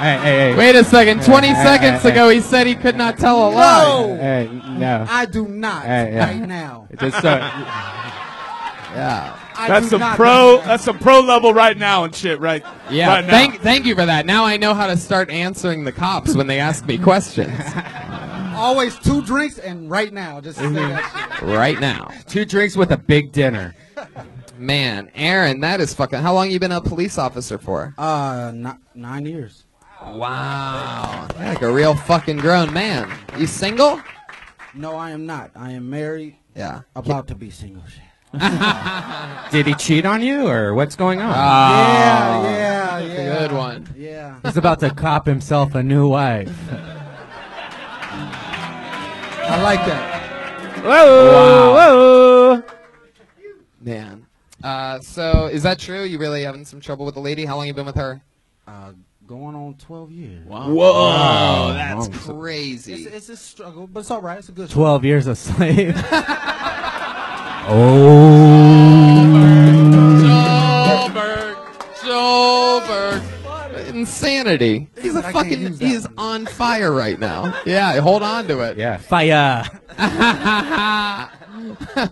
Hey. Wait a second. 20 seconds ago, he said he could not tell a lie. No. I do not right now. Yeah. That's some pro level right now and shit, right? Yeah. Right now. Thank you for that. Now I know how to start answering the cops when they ask me questions. Always two drinks and right now. Just say that shit. Right now. Two drinks with a big dinner. Man, Aaron, that is fucking... How long have you been a police officer for? 9 years. Wow. You're like a real fucking grown man. You single? No, I am not. I am married. Yeah. About to be single. Did he cheat on you, or what's going on? Yeah. Good one. Yeah. He's about to cop himself a new wife. I like that. Whoa. Man. So is that true? You really having some trouble with the lady? How long you been with her? Going on 12 years. Wow. Whoa, that's crazy. It's a struggle, but it's all right. It's a good 12 struggle. Years a slave. Joelberg. Insanity. He's he's on fire right now. Yeah, hold on to it. Yeah. Fire.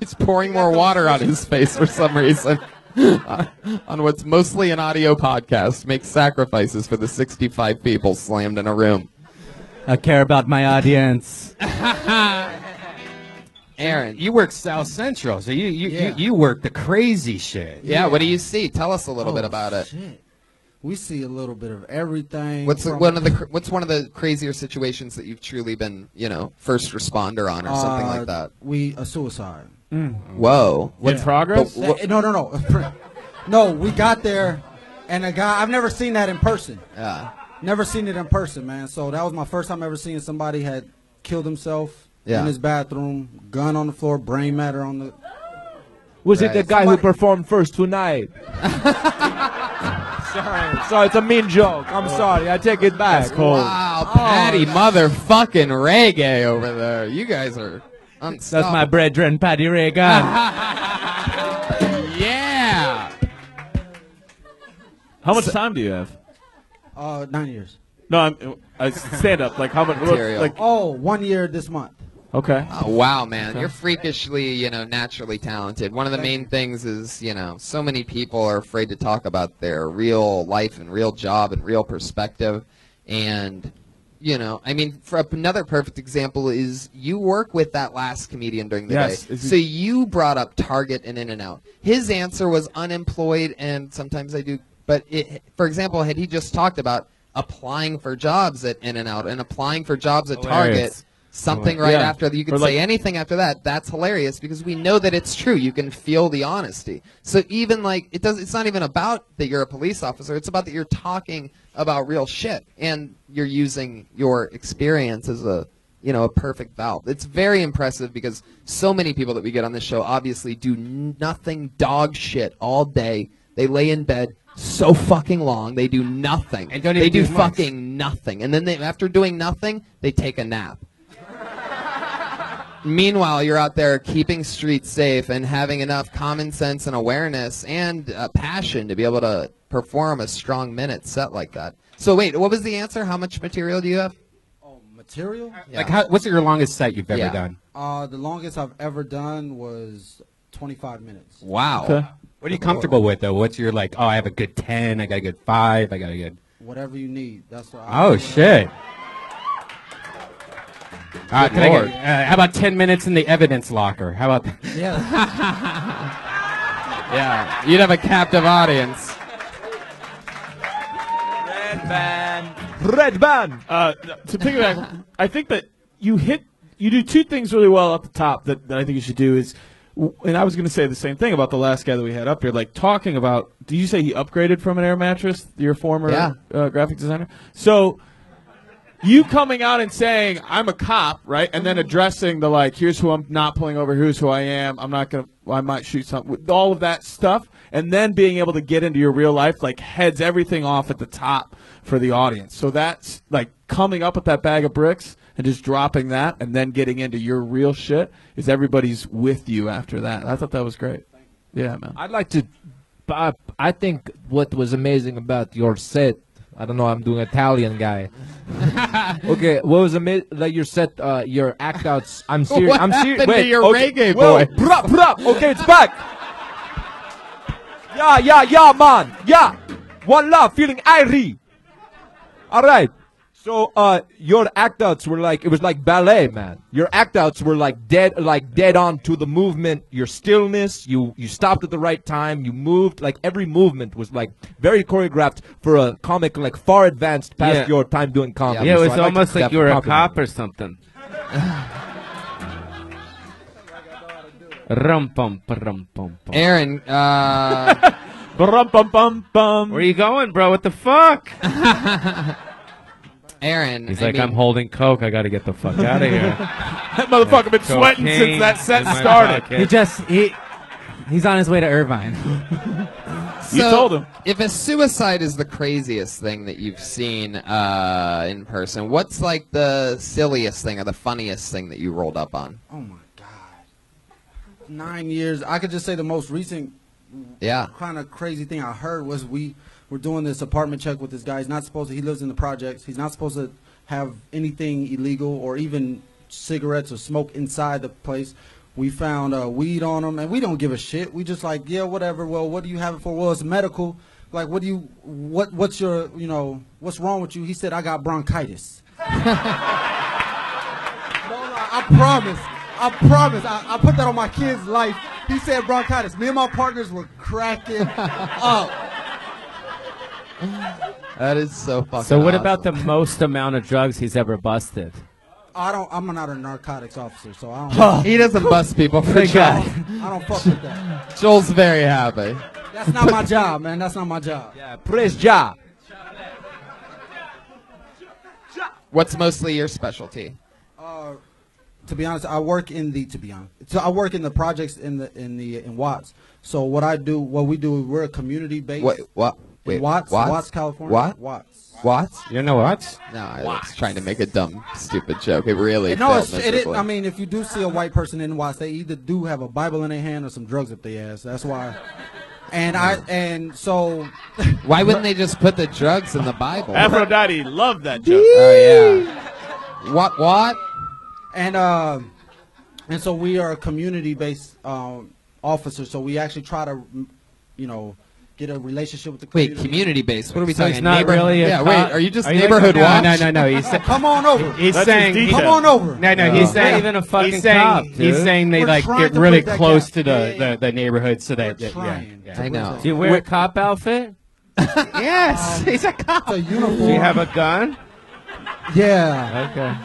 He's pouring more water on his face for some reason. On what's mostly an audio podcast, makes sacrifices for the 65 people slammed in a room. I care about my audience. Aaron, you work South Central, so you work the crazy shit. Yeah, what do you see? Tell us a little bit about it. Shit. We see a little bit of everything. What's one of the crazier situations that you've truly been, first responder on or something like that? A suicide. Mm. Whoa. Yeah. In progress? No. No, we got there, and a guy. I've never seen that in person. Yeah. Never seen it in person, man. So that was my first time ever seeing somebody had killed himself. Yeah. In his bathroom, gun on the floor, brain matter on the... Was it the guy who performed first tonight? Sorry, it's a mean joke. I'm sorry. I take it back. That's cold. Wow, Patty motherfucking Reggae over there. You guys are unstoppable. That's my brethren, Patty Regan. Yeah. How much time do you have? 9 years. No, I stand up. Like, how much? Like, 1 year this month. Okay. Wow, man. Okay. You're freakishly, naturally talented. One of the main things is, so many people are afraid to talk about their real life and real job and real perspective. And, for another perfect example is you work with that last comedian during the day. So you brought up Target and In-N-Out. His answer was unemployed, and sometimes I do. But, for example, had he just talked about applying for jobs at In-N-Out and applying for jobs at Target... Something after that. You can say anything after that. That's hilarious because we know that it's true. You can feel the honesty. So even it's not even about that you're a police officer. It's about that you're talking about real shit and you're using your experience as a perfect valve. It's very impressive because so many people that we get on this show obviously do nothing dog shit all day. They lay in bed so fucking long. They do nothing. And don't even do fucking nothing. And then after doing nothing, they take a nap. Meanwhile, you're out there keeping streets safe and having enough common sense and awareness and passion to be able to perform a strong minute set like that. So wait, what was the answer? How much material do you have? Oh, material? Yeah. What's your longest set you've ever done? The longest I've ever done was 25 minutes. Wow. Okay. What are you comfortable with, though? What's your I have a good 10, I got a good 5, I got a good... Whatever you need. That's what I... Oh, shit. How about 10 minutes in the evidence locker? How about that? Yeah. Yeah. You'd have a captive audience. Red Band. To piggyback, I think that you do two things really well at the top that I think you should do is, and I was going to say the same thing about the last guy that we had up here, like talking about, did you say he upgraded from an air mattress, your former graphic designer? So... You coming out and saying, I'm a cop, right? And then addressing the, here's who I'm not pulling over, here's who I am, I might shoot something, all of that stuff. and then being able to get into your real life like heads everything off at the top for the audience. So that's like coming up with that bag of bricks and just dropping that and then getting into your real shit is everybody's with you after that. I thought that was great. Yeah, man. I'd like to I think what was amazing about your set, I don't know, I'm doing Italian guy. Okay, what was amazing, like your set, your act outs, I'm serious. I'm serious. Wait, your okay, reggae boy. Whoa, okay, it's back. Yeah, yeah, yeah, man. Yeah. One love, feeling airy. All right. So your act outs were like, it was like ballet, man. Your act outs were like dead on to the movement, your stillness, you stopped at the right time, you moved, like every movement was like very choreographed for a comic like far advanced past your time doing comedy. Yeah, it was so almost like you were a cop or something. Rum pum pum pum. Aaron, brum pum pum pum. Where you going, bro? What the fuck? Aaron, he's like, I mean, I'm holding coke. I got to get the fuck out of here. That motherfucker been sweating since that set started. Pocket. He's on his way to Irvine. So you told him. If a suicide is the craziest thing that you've seen in person, what's like the silliest thing or the funniest thing that you rolled up on? Oh my God, 9 years. I could just say the most recent, kind of crazy thing I heard was We're doing this apartment check with this guy. He's not supposed to, he lives in the projects. He's not supposed to have anything illegal or even cigarettes or smoke inside the place. We found weed on him, and we don't give a shit. We just like, yeah, whatever. Well, what do you have it for? Well, it's medical. Like, what's your, what's wrong with you? He said, I got bronchitis. No, I promise. I put that on my kid's life. He said bronchitis. Me and my partners were cracking up. That is so fucking So what awesome. About the most amount of drugs he's ever busted? I'm not a narcotics officer, so I don't. He doesn't bust people for drugs. I don't fuck with that. Joel's very happy. That's not my job, man. That's not my job. Yeah, praise job. What's mostly your specialty? To be honest, I work in the projects in Watts. So what we do, we're a community based. Wait, Watts, California. Watts? You don't know Watts? No, I was trying to make a dumb, stupid joke. It really I mean, if you do see a white person in Watts, they either do have a Bible in their hand or some drugs up their ass. That's why. So. Why wouldn't they just put the drugs in the Bible? Aphrodite loved that joke. Oh yeah. What? And so we are a community-based officer. So we actually try to, get a relationship with the community. Wait, community-based? What are we talking? He's not really are you just neighborhood watch? No. He's come on over. He's saying, come on over. No. He's saying even a fucking cop. He's saying they like get really close to the neighborhood so that. Yeah. I know. Do you wear a cop outfit? Yes, he's a cop. It's a uniform. Do you have a gun? Yeah. Okay.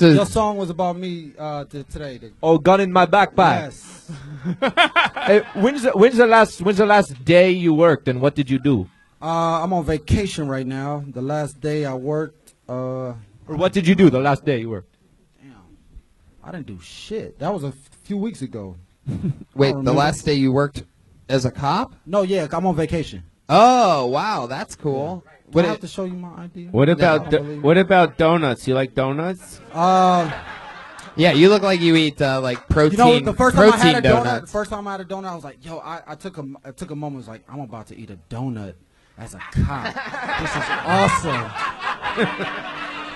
Your song was about me today. Oh, gun in my backpack. Yes. Hey, when's the last day you worked, and what did you do? I'm on vacation right now. The last day I worked. Or what did you do the last day you worked? Damn, I didn't do shit. That was a few weeks ago. Wait, the last day you worked as a cop? No, yeah, I'm on vacation. Oh wow, that's cool. Yeah. What I have to show you my idea. What about donuts? You like donuts? Yeah, you look like you eat like protein. The first time I had a donut, I was like, "Yo, I took a moment. I was like, I'm about to eat a donut as a cop. This is awesome."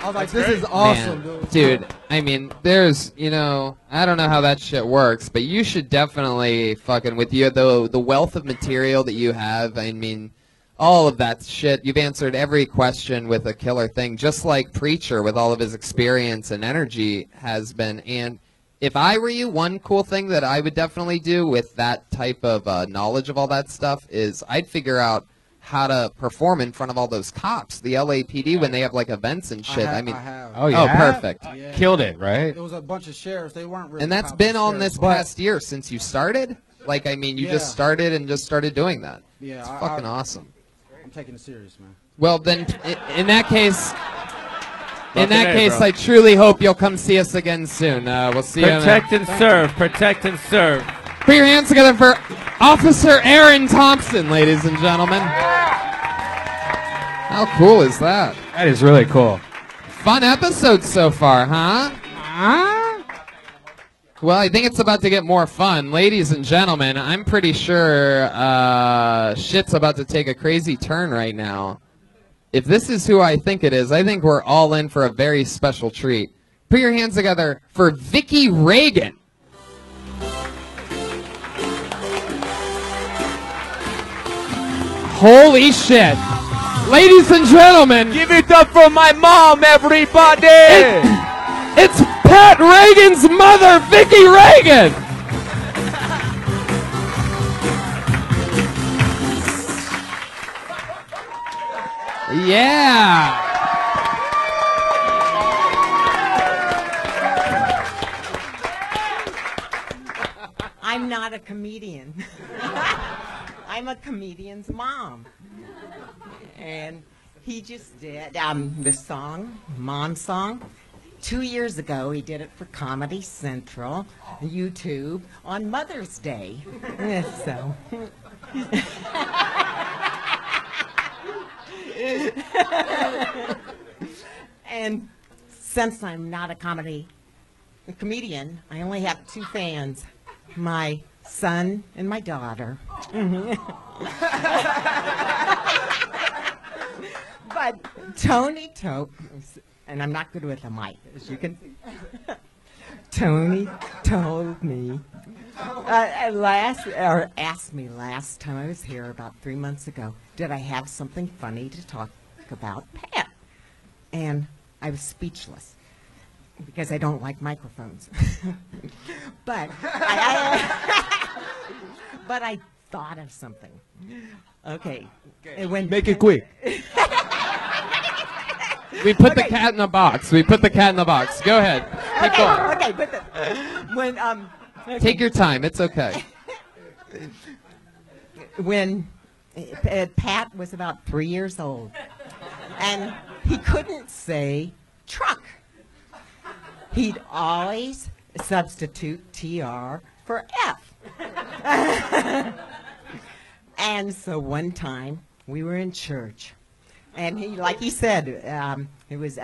I was like, "This is awesome, dude." I mean, there's, I don't know how that shit works, but you should definitely fucking with you the wealth of material that you have. I mean, all of that shit. You've answered every question with a killer thing, just like Preacher with all of his experience and energy has been. And if I were you, one cool thing that I would definitely do with that type of knowledge of all that stuff is I'd figure out how to perform in front of all those cops, the LAPD, when they have like events and shit. I mean, oh yeah, oh perfect, yeah. Killed it, right? It was a bunch of sheriffs. They weren't really. And that's been on this past year since you started. Like, I mean, you just started and just started doing that. Yeah, it's fucking awesome. I'm taking it serious, man. Well, then, in that case, I truly hope you'll come see us again soon. We'll see you. Protect and serve. Put your hands together for Officer Aaron Thompson, ladies and gentlemen. How cool is that? That is really cool. Fun episode so far, huh? Well, I think it's about to get more fun. Ladies and gentlemen, I'm pretty sure shit's about to take a crazy turn right now. If this is who I think it is, I think we're all in for a very special treat. Put your hands together for Vicki Regan. Holy shit. Ladies and gentlemen. Give it up for my mom, everybody. It's Pat Regan's mother, Vicki Regan. Yeah. I'm not a comedian. I'm a comedian's mom. And he just did this song, Mom Song. 2 years ago, he did it for Comedy Central, YouTube, on Mother's Day. So. And since I'm not a comedian, I only have two fans, my son and my daughter. But Tony Topes, and I'm not good with a mic, as you can see. Tony told me, asked me last time I was here about 3 months ago, did I have something funny to talk about Pat? And I was speechless, because I don't like microphones. But I thought of something. Okay. Make it quick. The cat in a box. We put the cat in the box. Go ahead. Okay. Take your time. It's okay. When Pat was about 3 years old, and he couldn't say truck. He'd always substitute TR for F. And so one time we were in church, and he, like he said, it was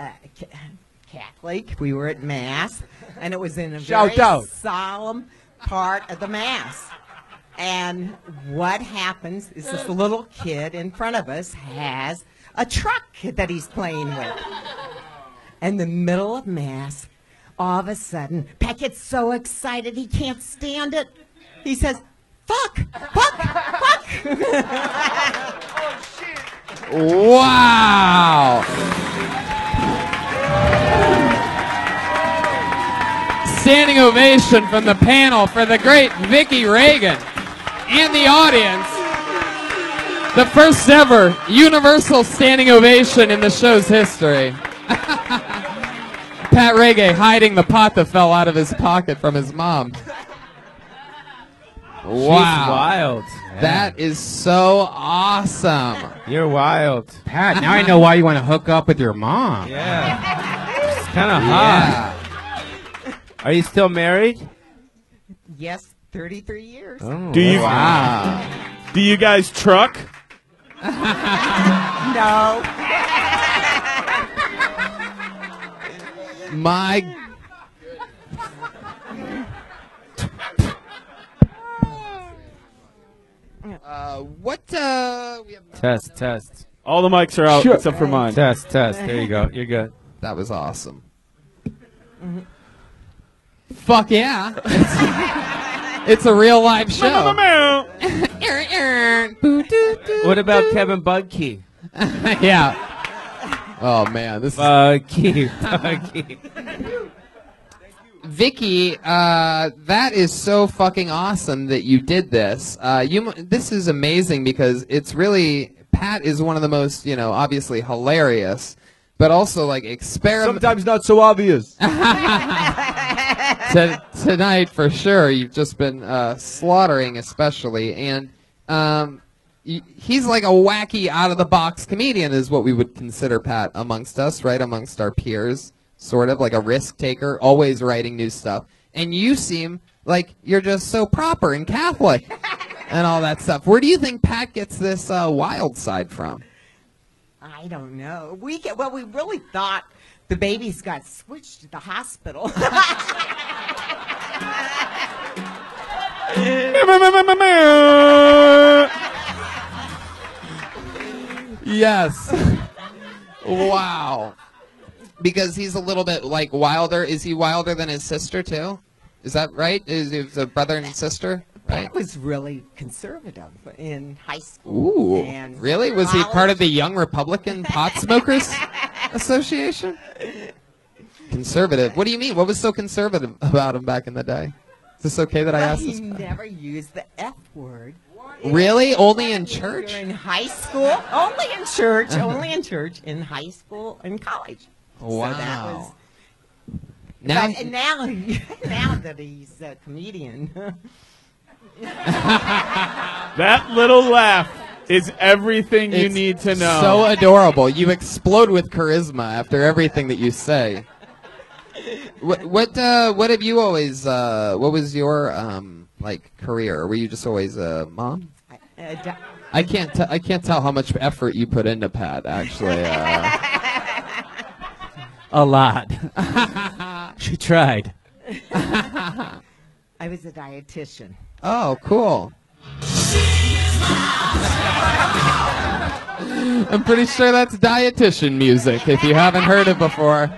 Catholic. We were at mass, and it was in a very solemn part of the mass. And what happens is this little kid in front of us has a truck that he's playing with. In the middle of mass, all of a sudden, Pat gets so excited he can't stand it. He says, "Fuck! Fuck! Fuck!" Oh shit! Wow! Standing ovation from the panel for the great Vicki Regan and the audience. The first ever universal standing ovation in the show's history. Pat Regan hiding the pot that fell out of his pocket from his mom. Wow. She's wild. Yeah. That is so awesome. You're wild. Pat, now I know why you want to hook up with your mom. Yeah. It's kind of hot. Yeah. Are you still married? Yes, 33 years. Oh, do you guys truck? No. We have test. All the mics are out, sure. Except for mine. Test. There you go. You're good. That was awesome. Fuck yeah! It's a real live show. What about Kevin Budke? Yeah. Oh man, this Buggy. Vicki, that is so fucking awesome that you did this. This is amazing because it's really, Pat is one of the most, obviously hilarious, but also like sometimes not so obvious. Tonight for sure, you've just been slaughtering especially, and he's like a wacky, out-of-the-box comedian is what we would consider Pat amongst us, right? Amongst our peers, sort of like a risk-taker, always writing new stuff. And you seem like you're just so proper and Catholic. and all that stuff. Where do you think Pat gets this wild side from? I don't know. We really thought the babies got switched at the hospital. Yes. Wow. Because he's a little bit like wilder. Is he wilder than his sister too? Is that right? Is it a brother and sister? Right. Pat was really conservative in high school. Ooh, and really? Was he part of the Young Republican Pot Smokers Association? Conservative. What do you mean? What was so conservative about him back in the day? Is this okay that I asked this? He never used the F word. Really? Only in church? In high school. Only in church. Only in church. In high school and college. Wow. So that was, now that he's a comedian. That little laugh is everything you need to know. So adorable. You explode with charisma after everything that you say. What have you always what was your like career? Were you just always a mom? I can't tell how much effort you put into Pat, actually. A lot. She tried. I was a dietitian. Oh, cool. I'm pretty sure that's dietitian music, if you haven't heard it before.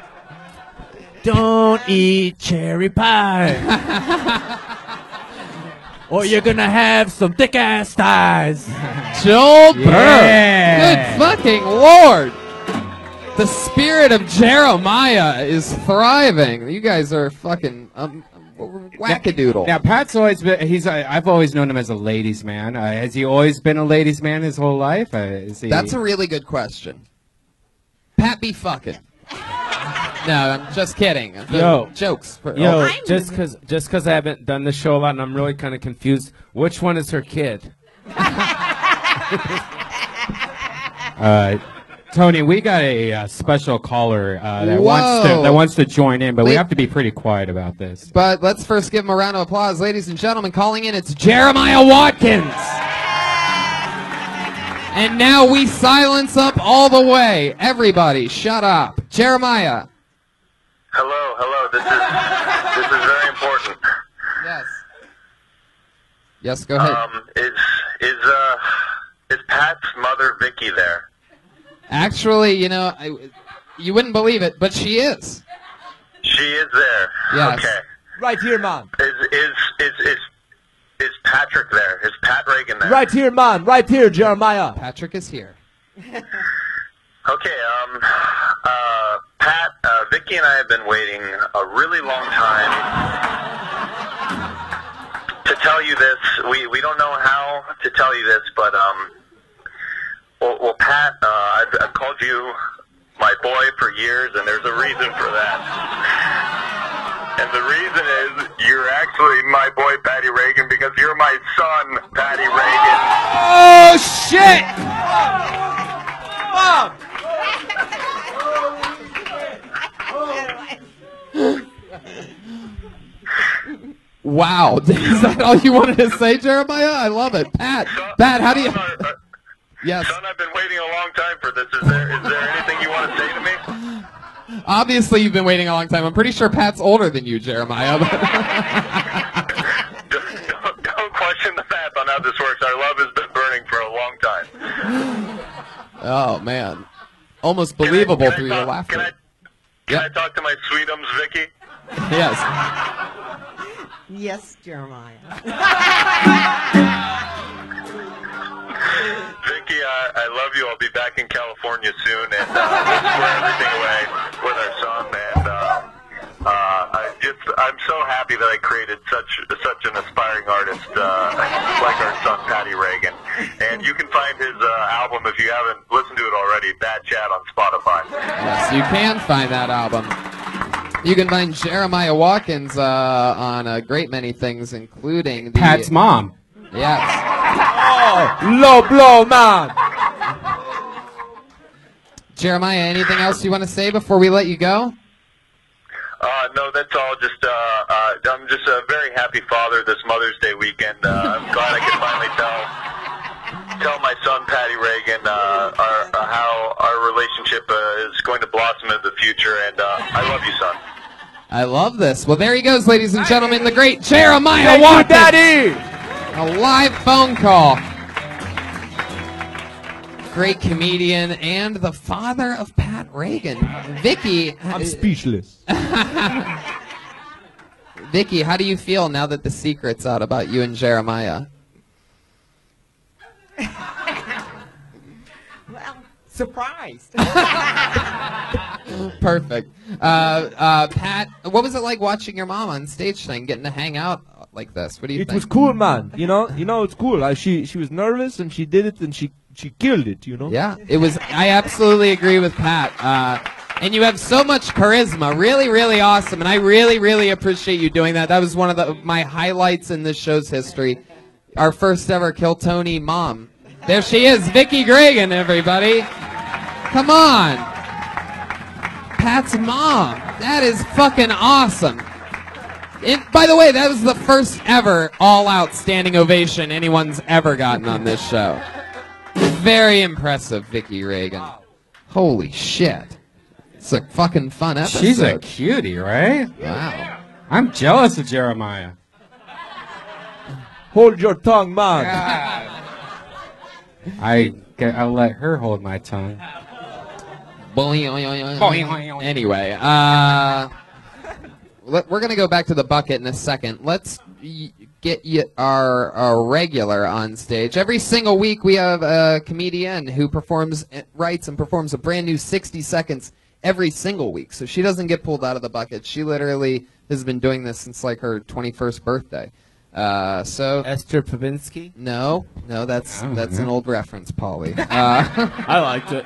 Don't eat cherry pie. Or you're going to have some thick-ass thighs. Joel Burr. Good fucking Lord. The spirit of Jeremiah is thriving. You guys are fucking... wackadoodle. Now Pat's always been—he's. I've always known him as a ladies' man. Has he always been a ladies' man his whole life? That's a really good question. Pat be fucking. No, I'm just kidding. Jokes. Yo, just because I haven't done this show a lot and I'm really kind of confused. Which one is her kid? Tony, we got a special caller that wants to join in, but we have to be pretty quiet about this. But let's first give him a round of applause. Ladies and gentlemen, calling in, it's Jeremiah Watkins. And now we silence up all the way. Everybody, shut up. Jeremiah. Hello, hello. This is very important. Yes. Yes, go ahead. Is Pat's mother, Vicki, there? Actually, you know, you wouldn't believe it, but she is. She is there. Yes. Okay. Right here, Mom. Is Patrick there? Is Pat Regan there? Right here, Mom. Right here, Jeremiah. Patrick is here. Okay. Pat, Vicki, and I have been waiting a really long time to tell you this. We don't know how to tell you this, but Well, Pat, I've called you my boy for years, and there's a reason for that. And the reason is you're actually my boy, Patty Regan, because you're my son, Patty Regan. Oh, shit! Mom! Wow. Is that all you wanted to say, Jeremiah? I love it. Pat, how do you... Yes. Son, I've been waiting a long time for this. Is there anything you want to say to me? Obviously, you've been waiting a long time. I'm pretty sure Pat's older than you, Jeremiah. don't question the math on how this works. Our love has been burning for a long time. Oh, man. Almost believable through your laughter. Can I talk to my sweetums, Vicki? Yes. Yes, Jeremiah. Vicki, I love you. I'll be back in California soon, and we'll square everything away with our son. And I'm so happy that I created such an aspiring artist like our son, Patty Regan. And you can find his album, if you haven't listened to it already, Bad Chat, on Spotify. Yes, you can find that album. You can find Jeremiah Watkins on a great many things, including... Pat's mom. Yes. Oh, low blow, man. Jeremiah, anything else you want to say before we let you go? No, that's all. Just I'm just a very happy father this Mother's Day weekend. I'm glad I could finally tell son, Patty Regan, how our relationship is going to blossom in the future. And I love you, son. I love this. Well, there he goes, ladies and gentlemen, the great Jeremiah Watkins. Daddy! A live phone call. Great comedian and the father of Pat Regan. Vicki. I'm speechless. Vicki, how do you feel now that the secret's out about you and Jeremiah? Well, surprised. Perfect. Pat, what was it like watching your mom on stage thing, getting to hang out like this? What do you think? It was cool, man. You know, it's cool. She was nervous and she did it and she killed it, you know? Yeah, it was. I absolutely agree with Pat. And you have so much charisma. Really, really awesome. And I really, really appreciate you doing that. That was one of my highlights in this show's history. Our first ever Kill Tony mom. There she is, Vicki Regan, everybody. Come on. Pat's mom. That is fucking awesome. And by the way, that was the first ever all-out standing ovation anyone's ever gotten on this show. Very impressive, Vicki Regan. Wow. Holy shit. It's a fucking fun episode. She's a cutie, right? Wow. I'm jealous of Jeremiah. Hold your tongue, Mom. I'll let her hold my tongue. Anyway, we're going to go back to the bucket in a second. Let's get our regular on stage. Every single week we have a comedian who writes and performs a brand new 60 seconds every single week. So she doesn't get pulled out of the bucket. She literally has been doing this since like her 21st birthday. Esther Pavinsky? No, that's an old reference, Pauly. I liked it.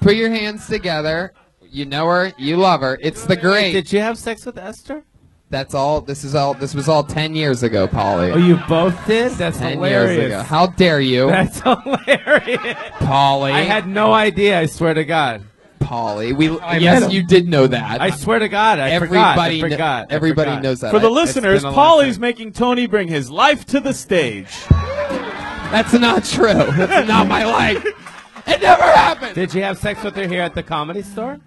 Put your hands together. You know her, you love her. It's the great. Did you have sex with Esther? That's all. This was all 10 years ago, Pauly. Oh, you both did? That's hilarious. How dare you? That's hilarious, Pauly. I had no idea. I swear to God, Pauly. Yes, you did know that. I swear to God, I forgot. Everybody knows that. For the listeners, Pauly's making Tony bring his life to the stage. That's not true. That's not my life. It never happened. Did you have sex with her here at the Comedy Store?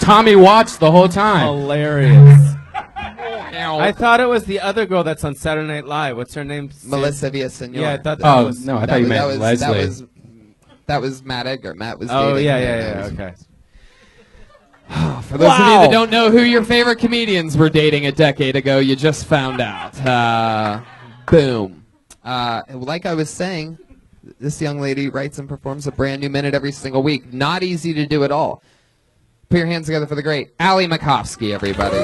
Tommy watched the whole time. Hilarious. I thought it was the other girl that's on Saturday Night Live. What's her name? Melissa Villaseñor. Yeah, I thought that was... No, I thought you meant Leslie. That was Matt Edgar. Matt was dating. Oh, yeah, okay. For those of you that don't know who your favorite comedians were dating a decade ago, you just found out. Boom. Like I was saying, this young lady writes and performs a brand new minute every single week. Not easy to do at all. Put your hands together for the great Allie Makovsky, everybody.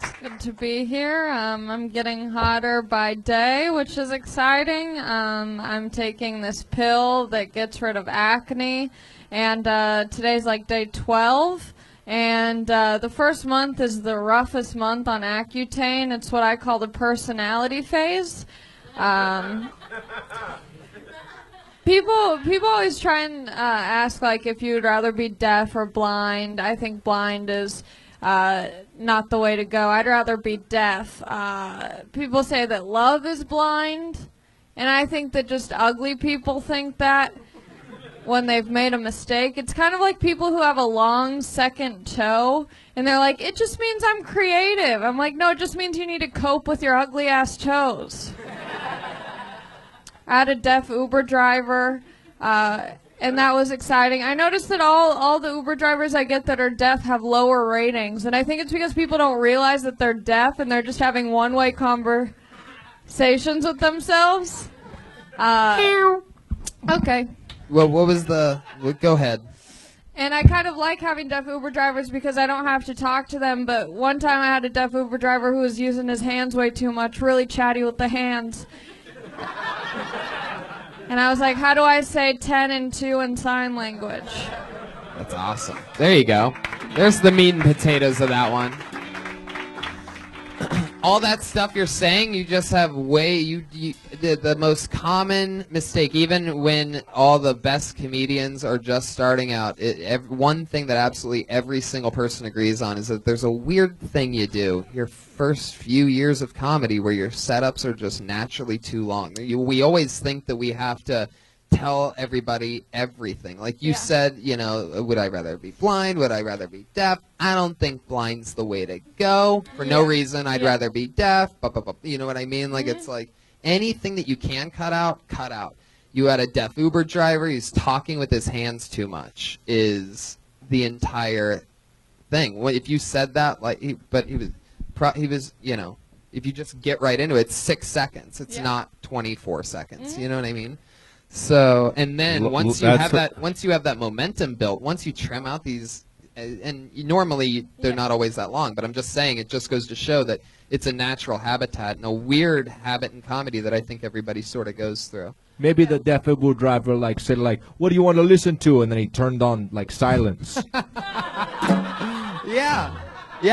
It's good to be here. I'm getting hotter by day, which is exciting. I'm taking this pill that gets rid of acne, and today's like day 12. And the first month is the roughest month on Accutane. It's what I call the personality phase. People always try and ask, like, if you would rather be deaf or blind. I think blind is not the way to go. I'd rather be deaf. People say that love is blind, and I think that just ugly people think that when they've made a mistake. It's kind of like people who have a long second toe, and they're like, it just means I'm creative. I'm like, no, it just means you need to cope with your ugly-ass toes. I had a deaf Uber driver, and that was exciting. I noticed that all the Uber drivers I get that are deaf have lower ratings, and I think it's because people don't realize that they're deaf and they're just having one-way conversations with themselves. Okay. Well, what was the... Go ahead. And I kind of like having deaf Uber drivers because I don't have to talk to them, but one time I had a deaf Uber driver who was using his hands way too much, really chatty with the hands. And I was like, how do I say 10 and 2 in sign language? That's awesome. There you go. There's the meat and potatoes of that one. all that stuff you're saying, you just have way, you did the most common mistake, even when all the best comedians are just starting out. One thing that absolutely every single person agrees on is that there's a weird thing you do your first few years of comedy where your setups are just naturally too long. We always think that we have to tell everybody everything. Like you said, you know, would I rather be blind? Would I rather be deaf? I don't think blind's the way to go. For no reason, I'd rather be deaf. You know what I mean? Like it's like anything that you can cut out, cut out. You had a deaf Uber driver who's talking with his hands too much is the entire thing. Well, if you said that, like, he was, you know, if you just get right into it, it's 6 seconds. It's not 24 seconds. You know what I mean? So, and then once you have that, once you have that momentum built, once you trim out these, and normally they're not always that long, but I'm just saying it just goes to show that it's a natural habitat and a weird habit in comedy that I think everybody sort of goes through. Maybe the deaf Uber driver like said like, "What do you want to listen to?" and then he turned on like silence. Yeah,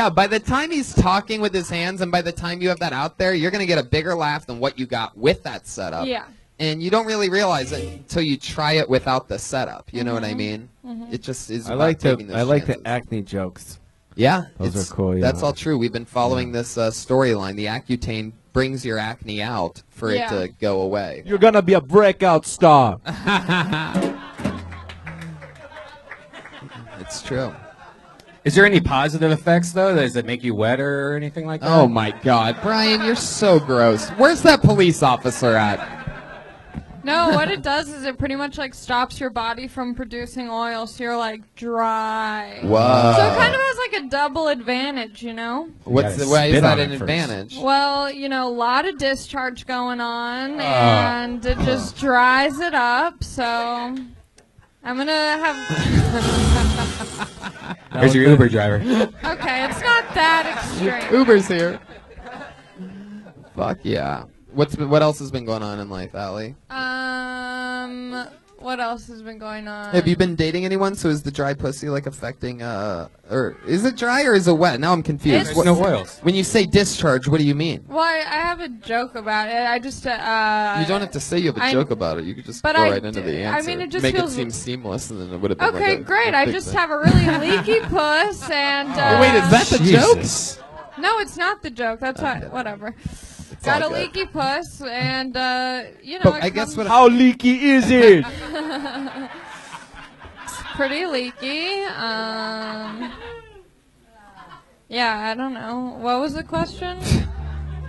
by the time he's talking with his hands and by the time you have that out there, you're going to get a bigger laugh than what you got with that setup. Yeah. And you don't really realize it until you try it without the setup. You know what I mean? It just is. I like the acne jokes. Yeah, those are cool. Yeah. That's all true. We've been following this storyline. The Accutane brings your acne out for it to go away. You're gonna be a breakout star. It's true. Is there any positive effects, though? Does it make you wetter or anything like that? Oh, my God. Brian, you're so gross. Where's that police officer at? No, what it does is it pretty much like stops your body from producing oil, so you're like dry. Wow. So it kind of has like a double advantage, you know? Why is that an advantage? Well, you know, a lot of discharge going on, and it just dries it up, so I'm going to have... Here's your Uber driver. Okay, it's not that extreme. Uber's here. Fuck yeah. What else has been going on in life, Allie? What else has been going on? Have you been dating anyone? So is the dry pussy like affecting or is it dry or is it wet? Now I'm confused. There's no oils. When you say discharge, what do you mean? Well, I have a joke about it. I just you don't have to say you have a joke about it. You could just go right into the answer. I mean, it just make it seem seamless, and then it would have been okay. Like great. I just have a really leaky puss, and wait, is that the joke? No, it's not the joke. That's whatever. Got a leaky puss, and, you know... But I guess how leaky is it? It's pretty leaky. Yeah, I don't know. What was the question?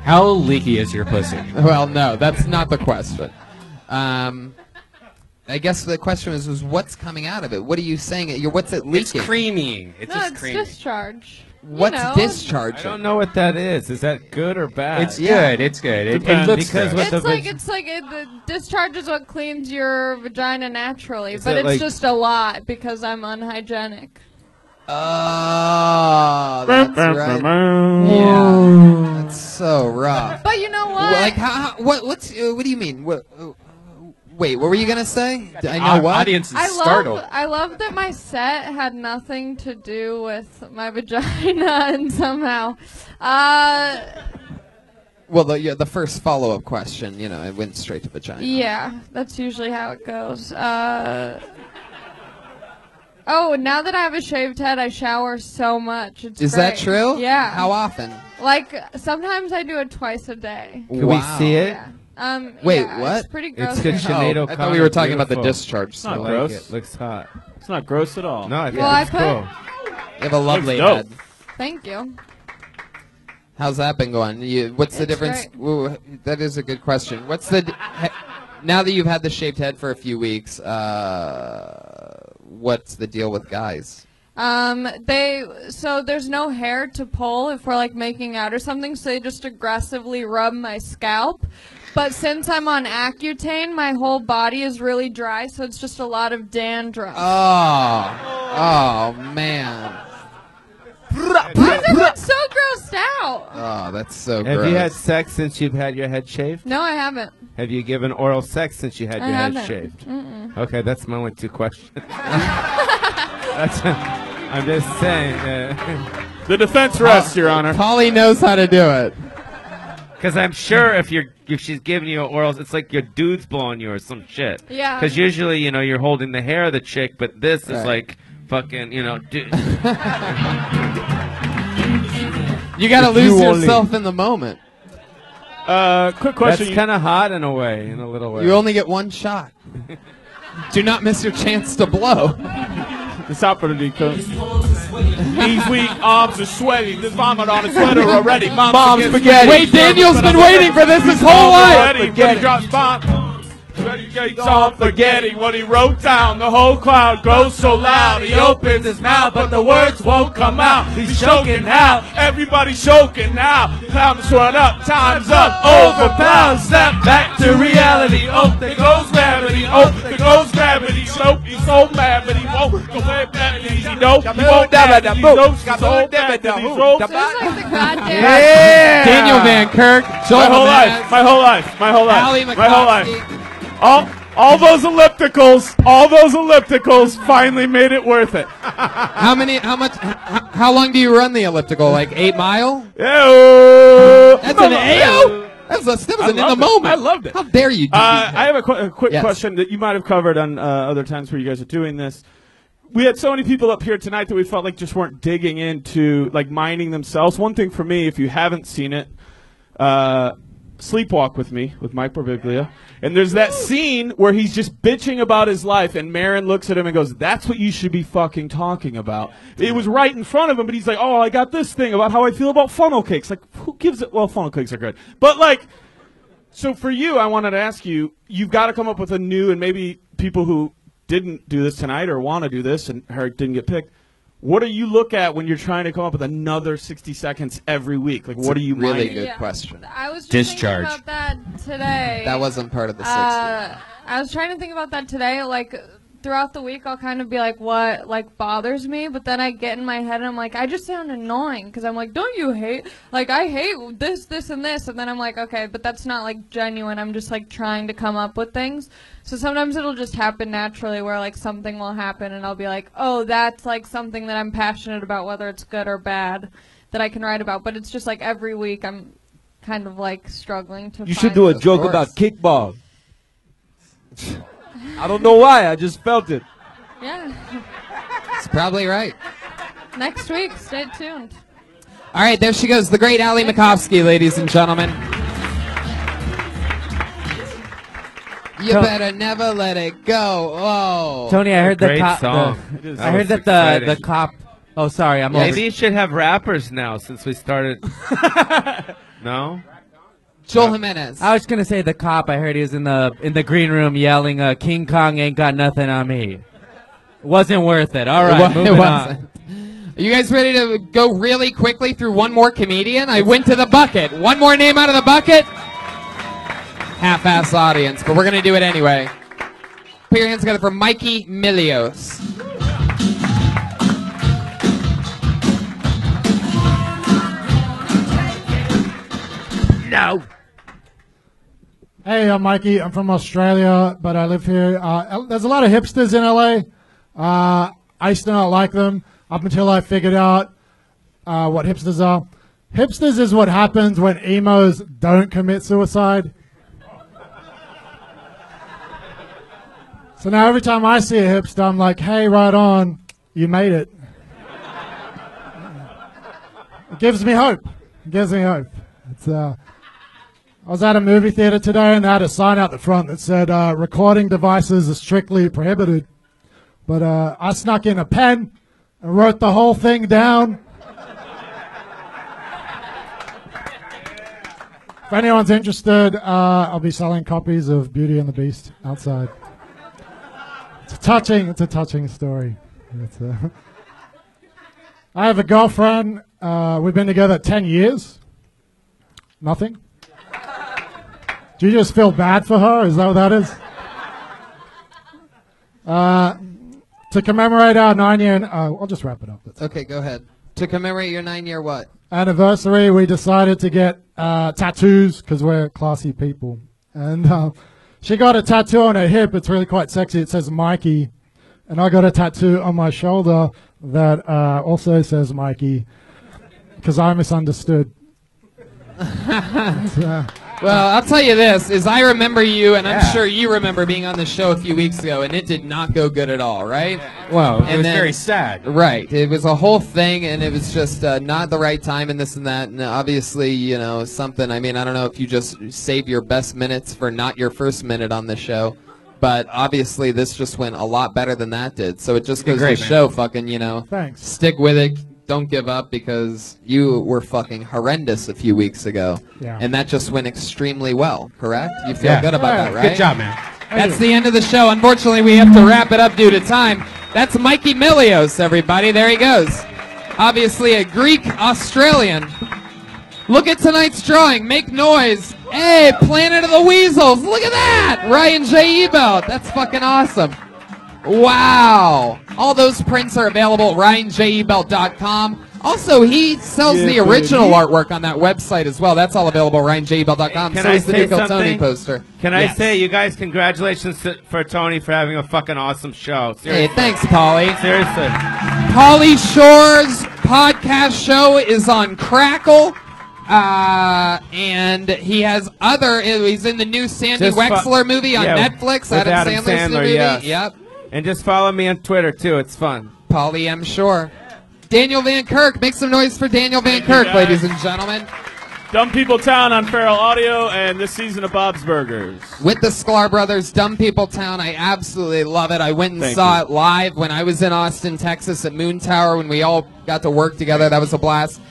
How leaky is your pussy? Well, no, that's not the question. I guess the question was what's coming out of it? What are you saying? What's it leaking? It's creamy. It's creamy. It's discharge. What's discharging? I don't know what that is. Is that good or bad? It's good. It's good. It looks good. It's like the discharge is what cleans your vagina naturally, but it's like just a lot because I'm unhygienic. Oh, that's right. Yeah, that's so rough. But you know what? Like, what do you mean? Wait, what were you gonna say? Audience is startled. I love that my set had nothing to do with my vagina, and somehow. Well, the first follow-up question, you know, it went straight to vagina. Yeah, that's usually how it goes. Oh, now that I have a shaved head, I shower so much. Is that true? Yeah. How often? Like sometimes I do it twice a day. Can we see it? Yeah. Wait, what? It's pretty gross. It's I thought we were talking about the discharge. It's not gross. Like it looks hot. It's not gross at all. No, I think it's cool. You have a lovely head. Thank you. How's that been going? What's the difference? Ooh, that is a good question. What's the now that you've had the shaved head for a few weeks? What's the deal with guys? So there's no hair to pull if we're like making out or something, so they just aggressively rub my scalp. But since I'm on Accutane, my whole body is really dry, so it's just a lot of dandruff. Oh man. Why does it look so grossed out? Oh, that's so gross. Have you had sex since you've had your head shaved? No, I haven't. Have you given oral sex since you had your head shaved? Mm-mm. Okay, that's my one-two question. I'm just saying. The defense rests, Your Honor. Pauly knows how to do it. Because I'm sure if she's giving you orals, it's like your dude's blowing you or some shit. Yeah. Because usually, you know, you're holding the hair of the chick, but this is like fucking, you know, dude. You gotta lose yourself in the moment. Quick question. That's kind of hot in a way, in a little way. You only get one shot. Do not miss your chance to blow. It's out for the deco. These weak arms are sweaty. There's vomit on his sweater already. Mom's spaghetti. Wait, Daniel's been waiting for this his whole life. Spaghetti drops bomb. Spaghetti on spaghetti. What he wrote down. The whole crowd grows so loud. He opens his mouth, but the words won't come out. He's choking now. Everybody's choking now. Time's run up. Time's up. Overpowered. Snap back to reality. Oh, there goes gravity. Oh, there goes gravity. So he's so mad, but he won't go back. You know, he won't back. He's so mad. Daniel Van Kirk. My whole life. All those ellipticals, finally made it worth it. How long do you run the elliptical? Like 8 mile? Yeah. That's an AO? That was in the moment. I loved it. How dare you do that? I have a quick question that you might have covered on other times where you guys are doing this. We had so many people up here tonight that we felt like just weren't digging into, like, mining themselves. One thing for me, if you haven't seen it, Sleepwalk with Me, with Mike Birbiglia. And there's that scene where he's just bitching about his life, and Marin looks at him and goes, "That's what you should be fucking talking about." It was right in front of him, but he's like, "Oh, I got this thing about how I feel about funnel cakes." Like, who gives it? Well, funnel cakes are good. But, like, so for you, I wanted to ask you, you've got to come up with a new, and maybe people who didn't do this tonight or want to do this and didn't get picked, what do you look at when you're trying to come up with another 60 seconds every week? Like, what are you really minding? Good question. I was just thinking about that today. That wasn't part of the 60. I was trying to think about that today. Like, throughout the week, I'll kind of be like, what, like, bothers me? But then I get in my head and I'm like, I just sound annoying. Because I'm like, don't you hate? Like, I hate this, this, and this. And then I'm like, okay, but that's not, like, genuine. I'm just, like, trying to come up with things. So sometimes it'll just happen naturally where, like, something will happen and I'll be like, oh, that's, like, something that I'm passionate about, whether it's good or bad, that I can write about. But it's just, like, every week I'm kind of, like, struggling to You should do a joke about kickball. I don't know why. I just felt it. Yeah. It's probably right. Next week, stay tuned. All right, there she goes, the great Allie Makovsky, ladies and gentlemen. You better never let it go. Whoa. Tony, I heard the cop. I heard that the cop. Oh, sorry. Maybe you should have rappers now since we started. No? Joel Jimenez. I was going to say the cop. I heard he was in the green room yelling, King Kong ain't got nothing on me. Wasn't worth it. All right. It wasn't. Are you guys ready to go really quickly through one more comedian? I went to the bucket. One more name out of the bucket. Half-ass audience, but we're going to do it anyway. Put your hands together for Mikey Milios. No. Hey, I'm Mikey. I'm from Australia, but I live here. There's a lot of hipsters in L.A. I used to not like them up until I figured out what hipsters are. Hipsters is what happens when emos don't commit suicide. So now every time I see a hipster, I'm like, hey, right on, you made it. It gives me hope. It's, I was at a movie theater today and they had a sign out the front that said recording devices are strictly prohibited. But I snuck in a pen and wrote the whole thing down. If anyone's interested, I'll be selling copies of Beauty and the Beast outside. It's a touching story. I have a girlfriend. We've been together 10 years. Nothing. Do you just feel bad for her? Is that what that is? To commemorate our 9-year... I'll just wrap it up. Okay, go ahead. To commemorate your 9-year what? Anniversary, we decided to get tattoos because we're classy people. And... she got a tattoo on her hip. It's really quite sexy. It says Mikey. And I got a tattoo on my shoulder that also says Mikey because I misunderstood. Well, I'll tell you this, is I remember you, and I'm sure you remember being on the show a few weeks ago, and it did not go good at all, right? Well, it was very sad. Right. It was a whole thing, and it was just not the right time and this and that, and obviously, you know, something. I mean, I don't know if you just save your best minutes for not your first minute on the show, but obviously this just went a lot better than that did. So it just goes to show, fucking, you know, stick with it. Don't give up, because you were fucking horrendous a few weeks ago, and that just went extremely well, correct? You feel good about that, right? Good job, man. That's the end of the show. Unfortunately, we have to wrap it up due to time. That's Mikey Milios, everybody. There he goes. Obviously a Greek-Australian. Look at tonight's drawing. Make noise. Hey, Planet of the Weasels. Look at that. Ryan J. Ebelt. That's fucking awesome. Wow. All those prints are available at RyanJEbelt.com. Also, he sells the original artwork on that website as well. That's all available at RyanJEbelt.com. So is the new Kill Tony poster. Can I say, you guys, congratulations for Tony for having a fucking awesome show. Seriously. Hey, thanks, Pauly. Seriously. Pauly Shore's podcast show is on Crackle. And he has other, he's in the new Sandy Wexler movie on Netflix. Adam Sandler's new movie. Yes. Yep. And just follow me on Twitter, too. It's fun. Pauly M. Shore. Daniel Van Kirk. Make some noise for Daniel Van Kirk, ladies and gentlemen. Dumb People Town on Feral Audio and this season of Bob's Burgers. With the Sklar brothers, Dumb People Town. I absolutely love it. I went and saw it live when I was in Austin, Texas at Moon Tower when we all got to work together. That was a blast.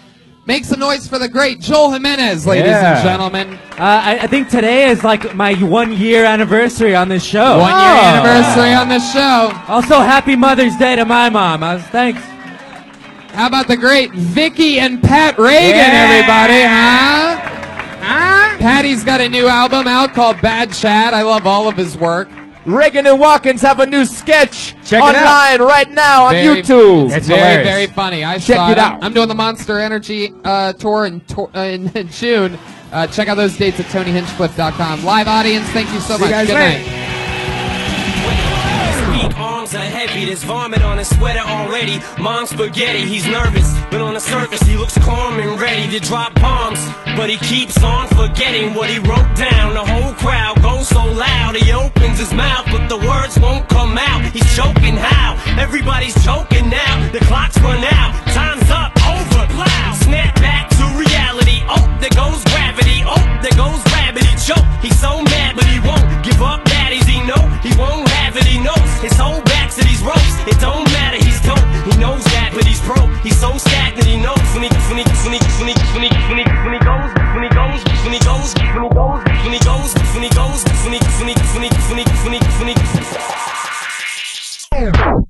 Make some noise for the great Joel Jimenez, ladies and gentlemen. I think today is like my one-year anniversary on this show. Also, happy Mother's Day to my mom. Thanks. How about the great Vicki and Pat Regan, everybody, huh? Patty's got a new album out called Bad Chad. I love all of his work. Reagan and Watkins have a new sketch online right now on YouTube. It's very, very funny. Check it out. I'm doing the Monster Energy tour in June. Check out those dates at TonyHinchcliffe.com. Live audience, thank you so much. Good night. Arms are heavy, there's vomit on his sweater already. Mom's spaghetti, he's nervous, but on the surface he looks calm and ready to drop bombs. But he keeps on forgetting what he wrote down. The whole crowd goes so loud, he opens his mouth, but the words won't come out. He's choking how? Everybody's choking now. The clock's run out, time's up, over, loud. Snap back to reality, oh, there goes gravity, oh, there goes rabbit, he choke. He's so mad, but he won't give up daddies, he know he won't have it, he knows. His whole back to these ropes, it don't matter, he's dope. He knows that, but he's broke. He's so stagnant, he knows when he goes.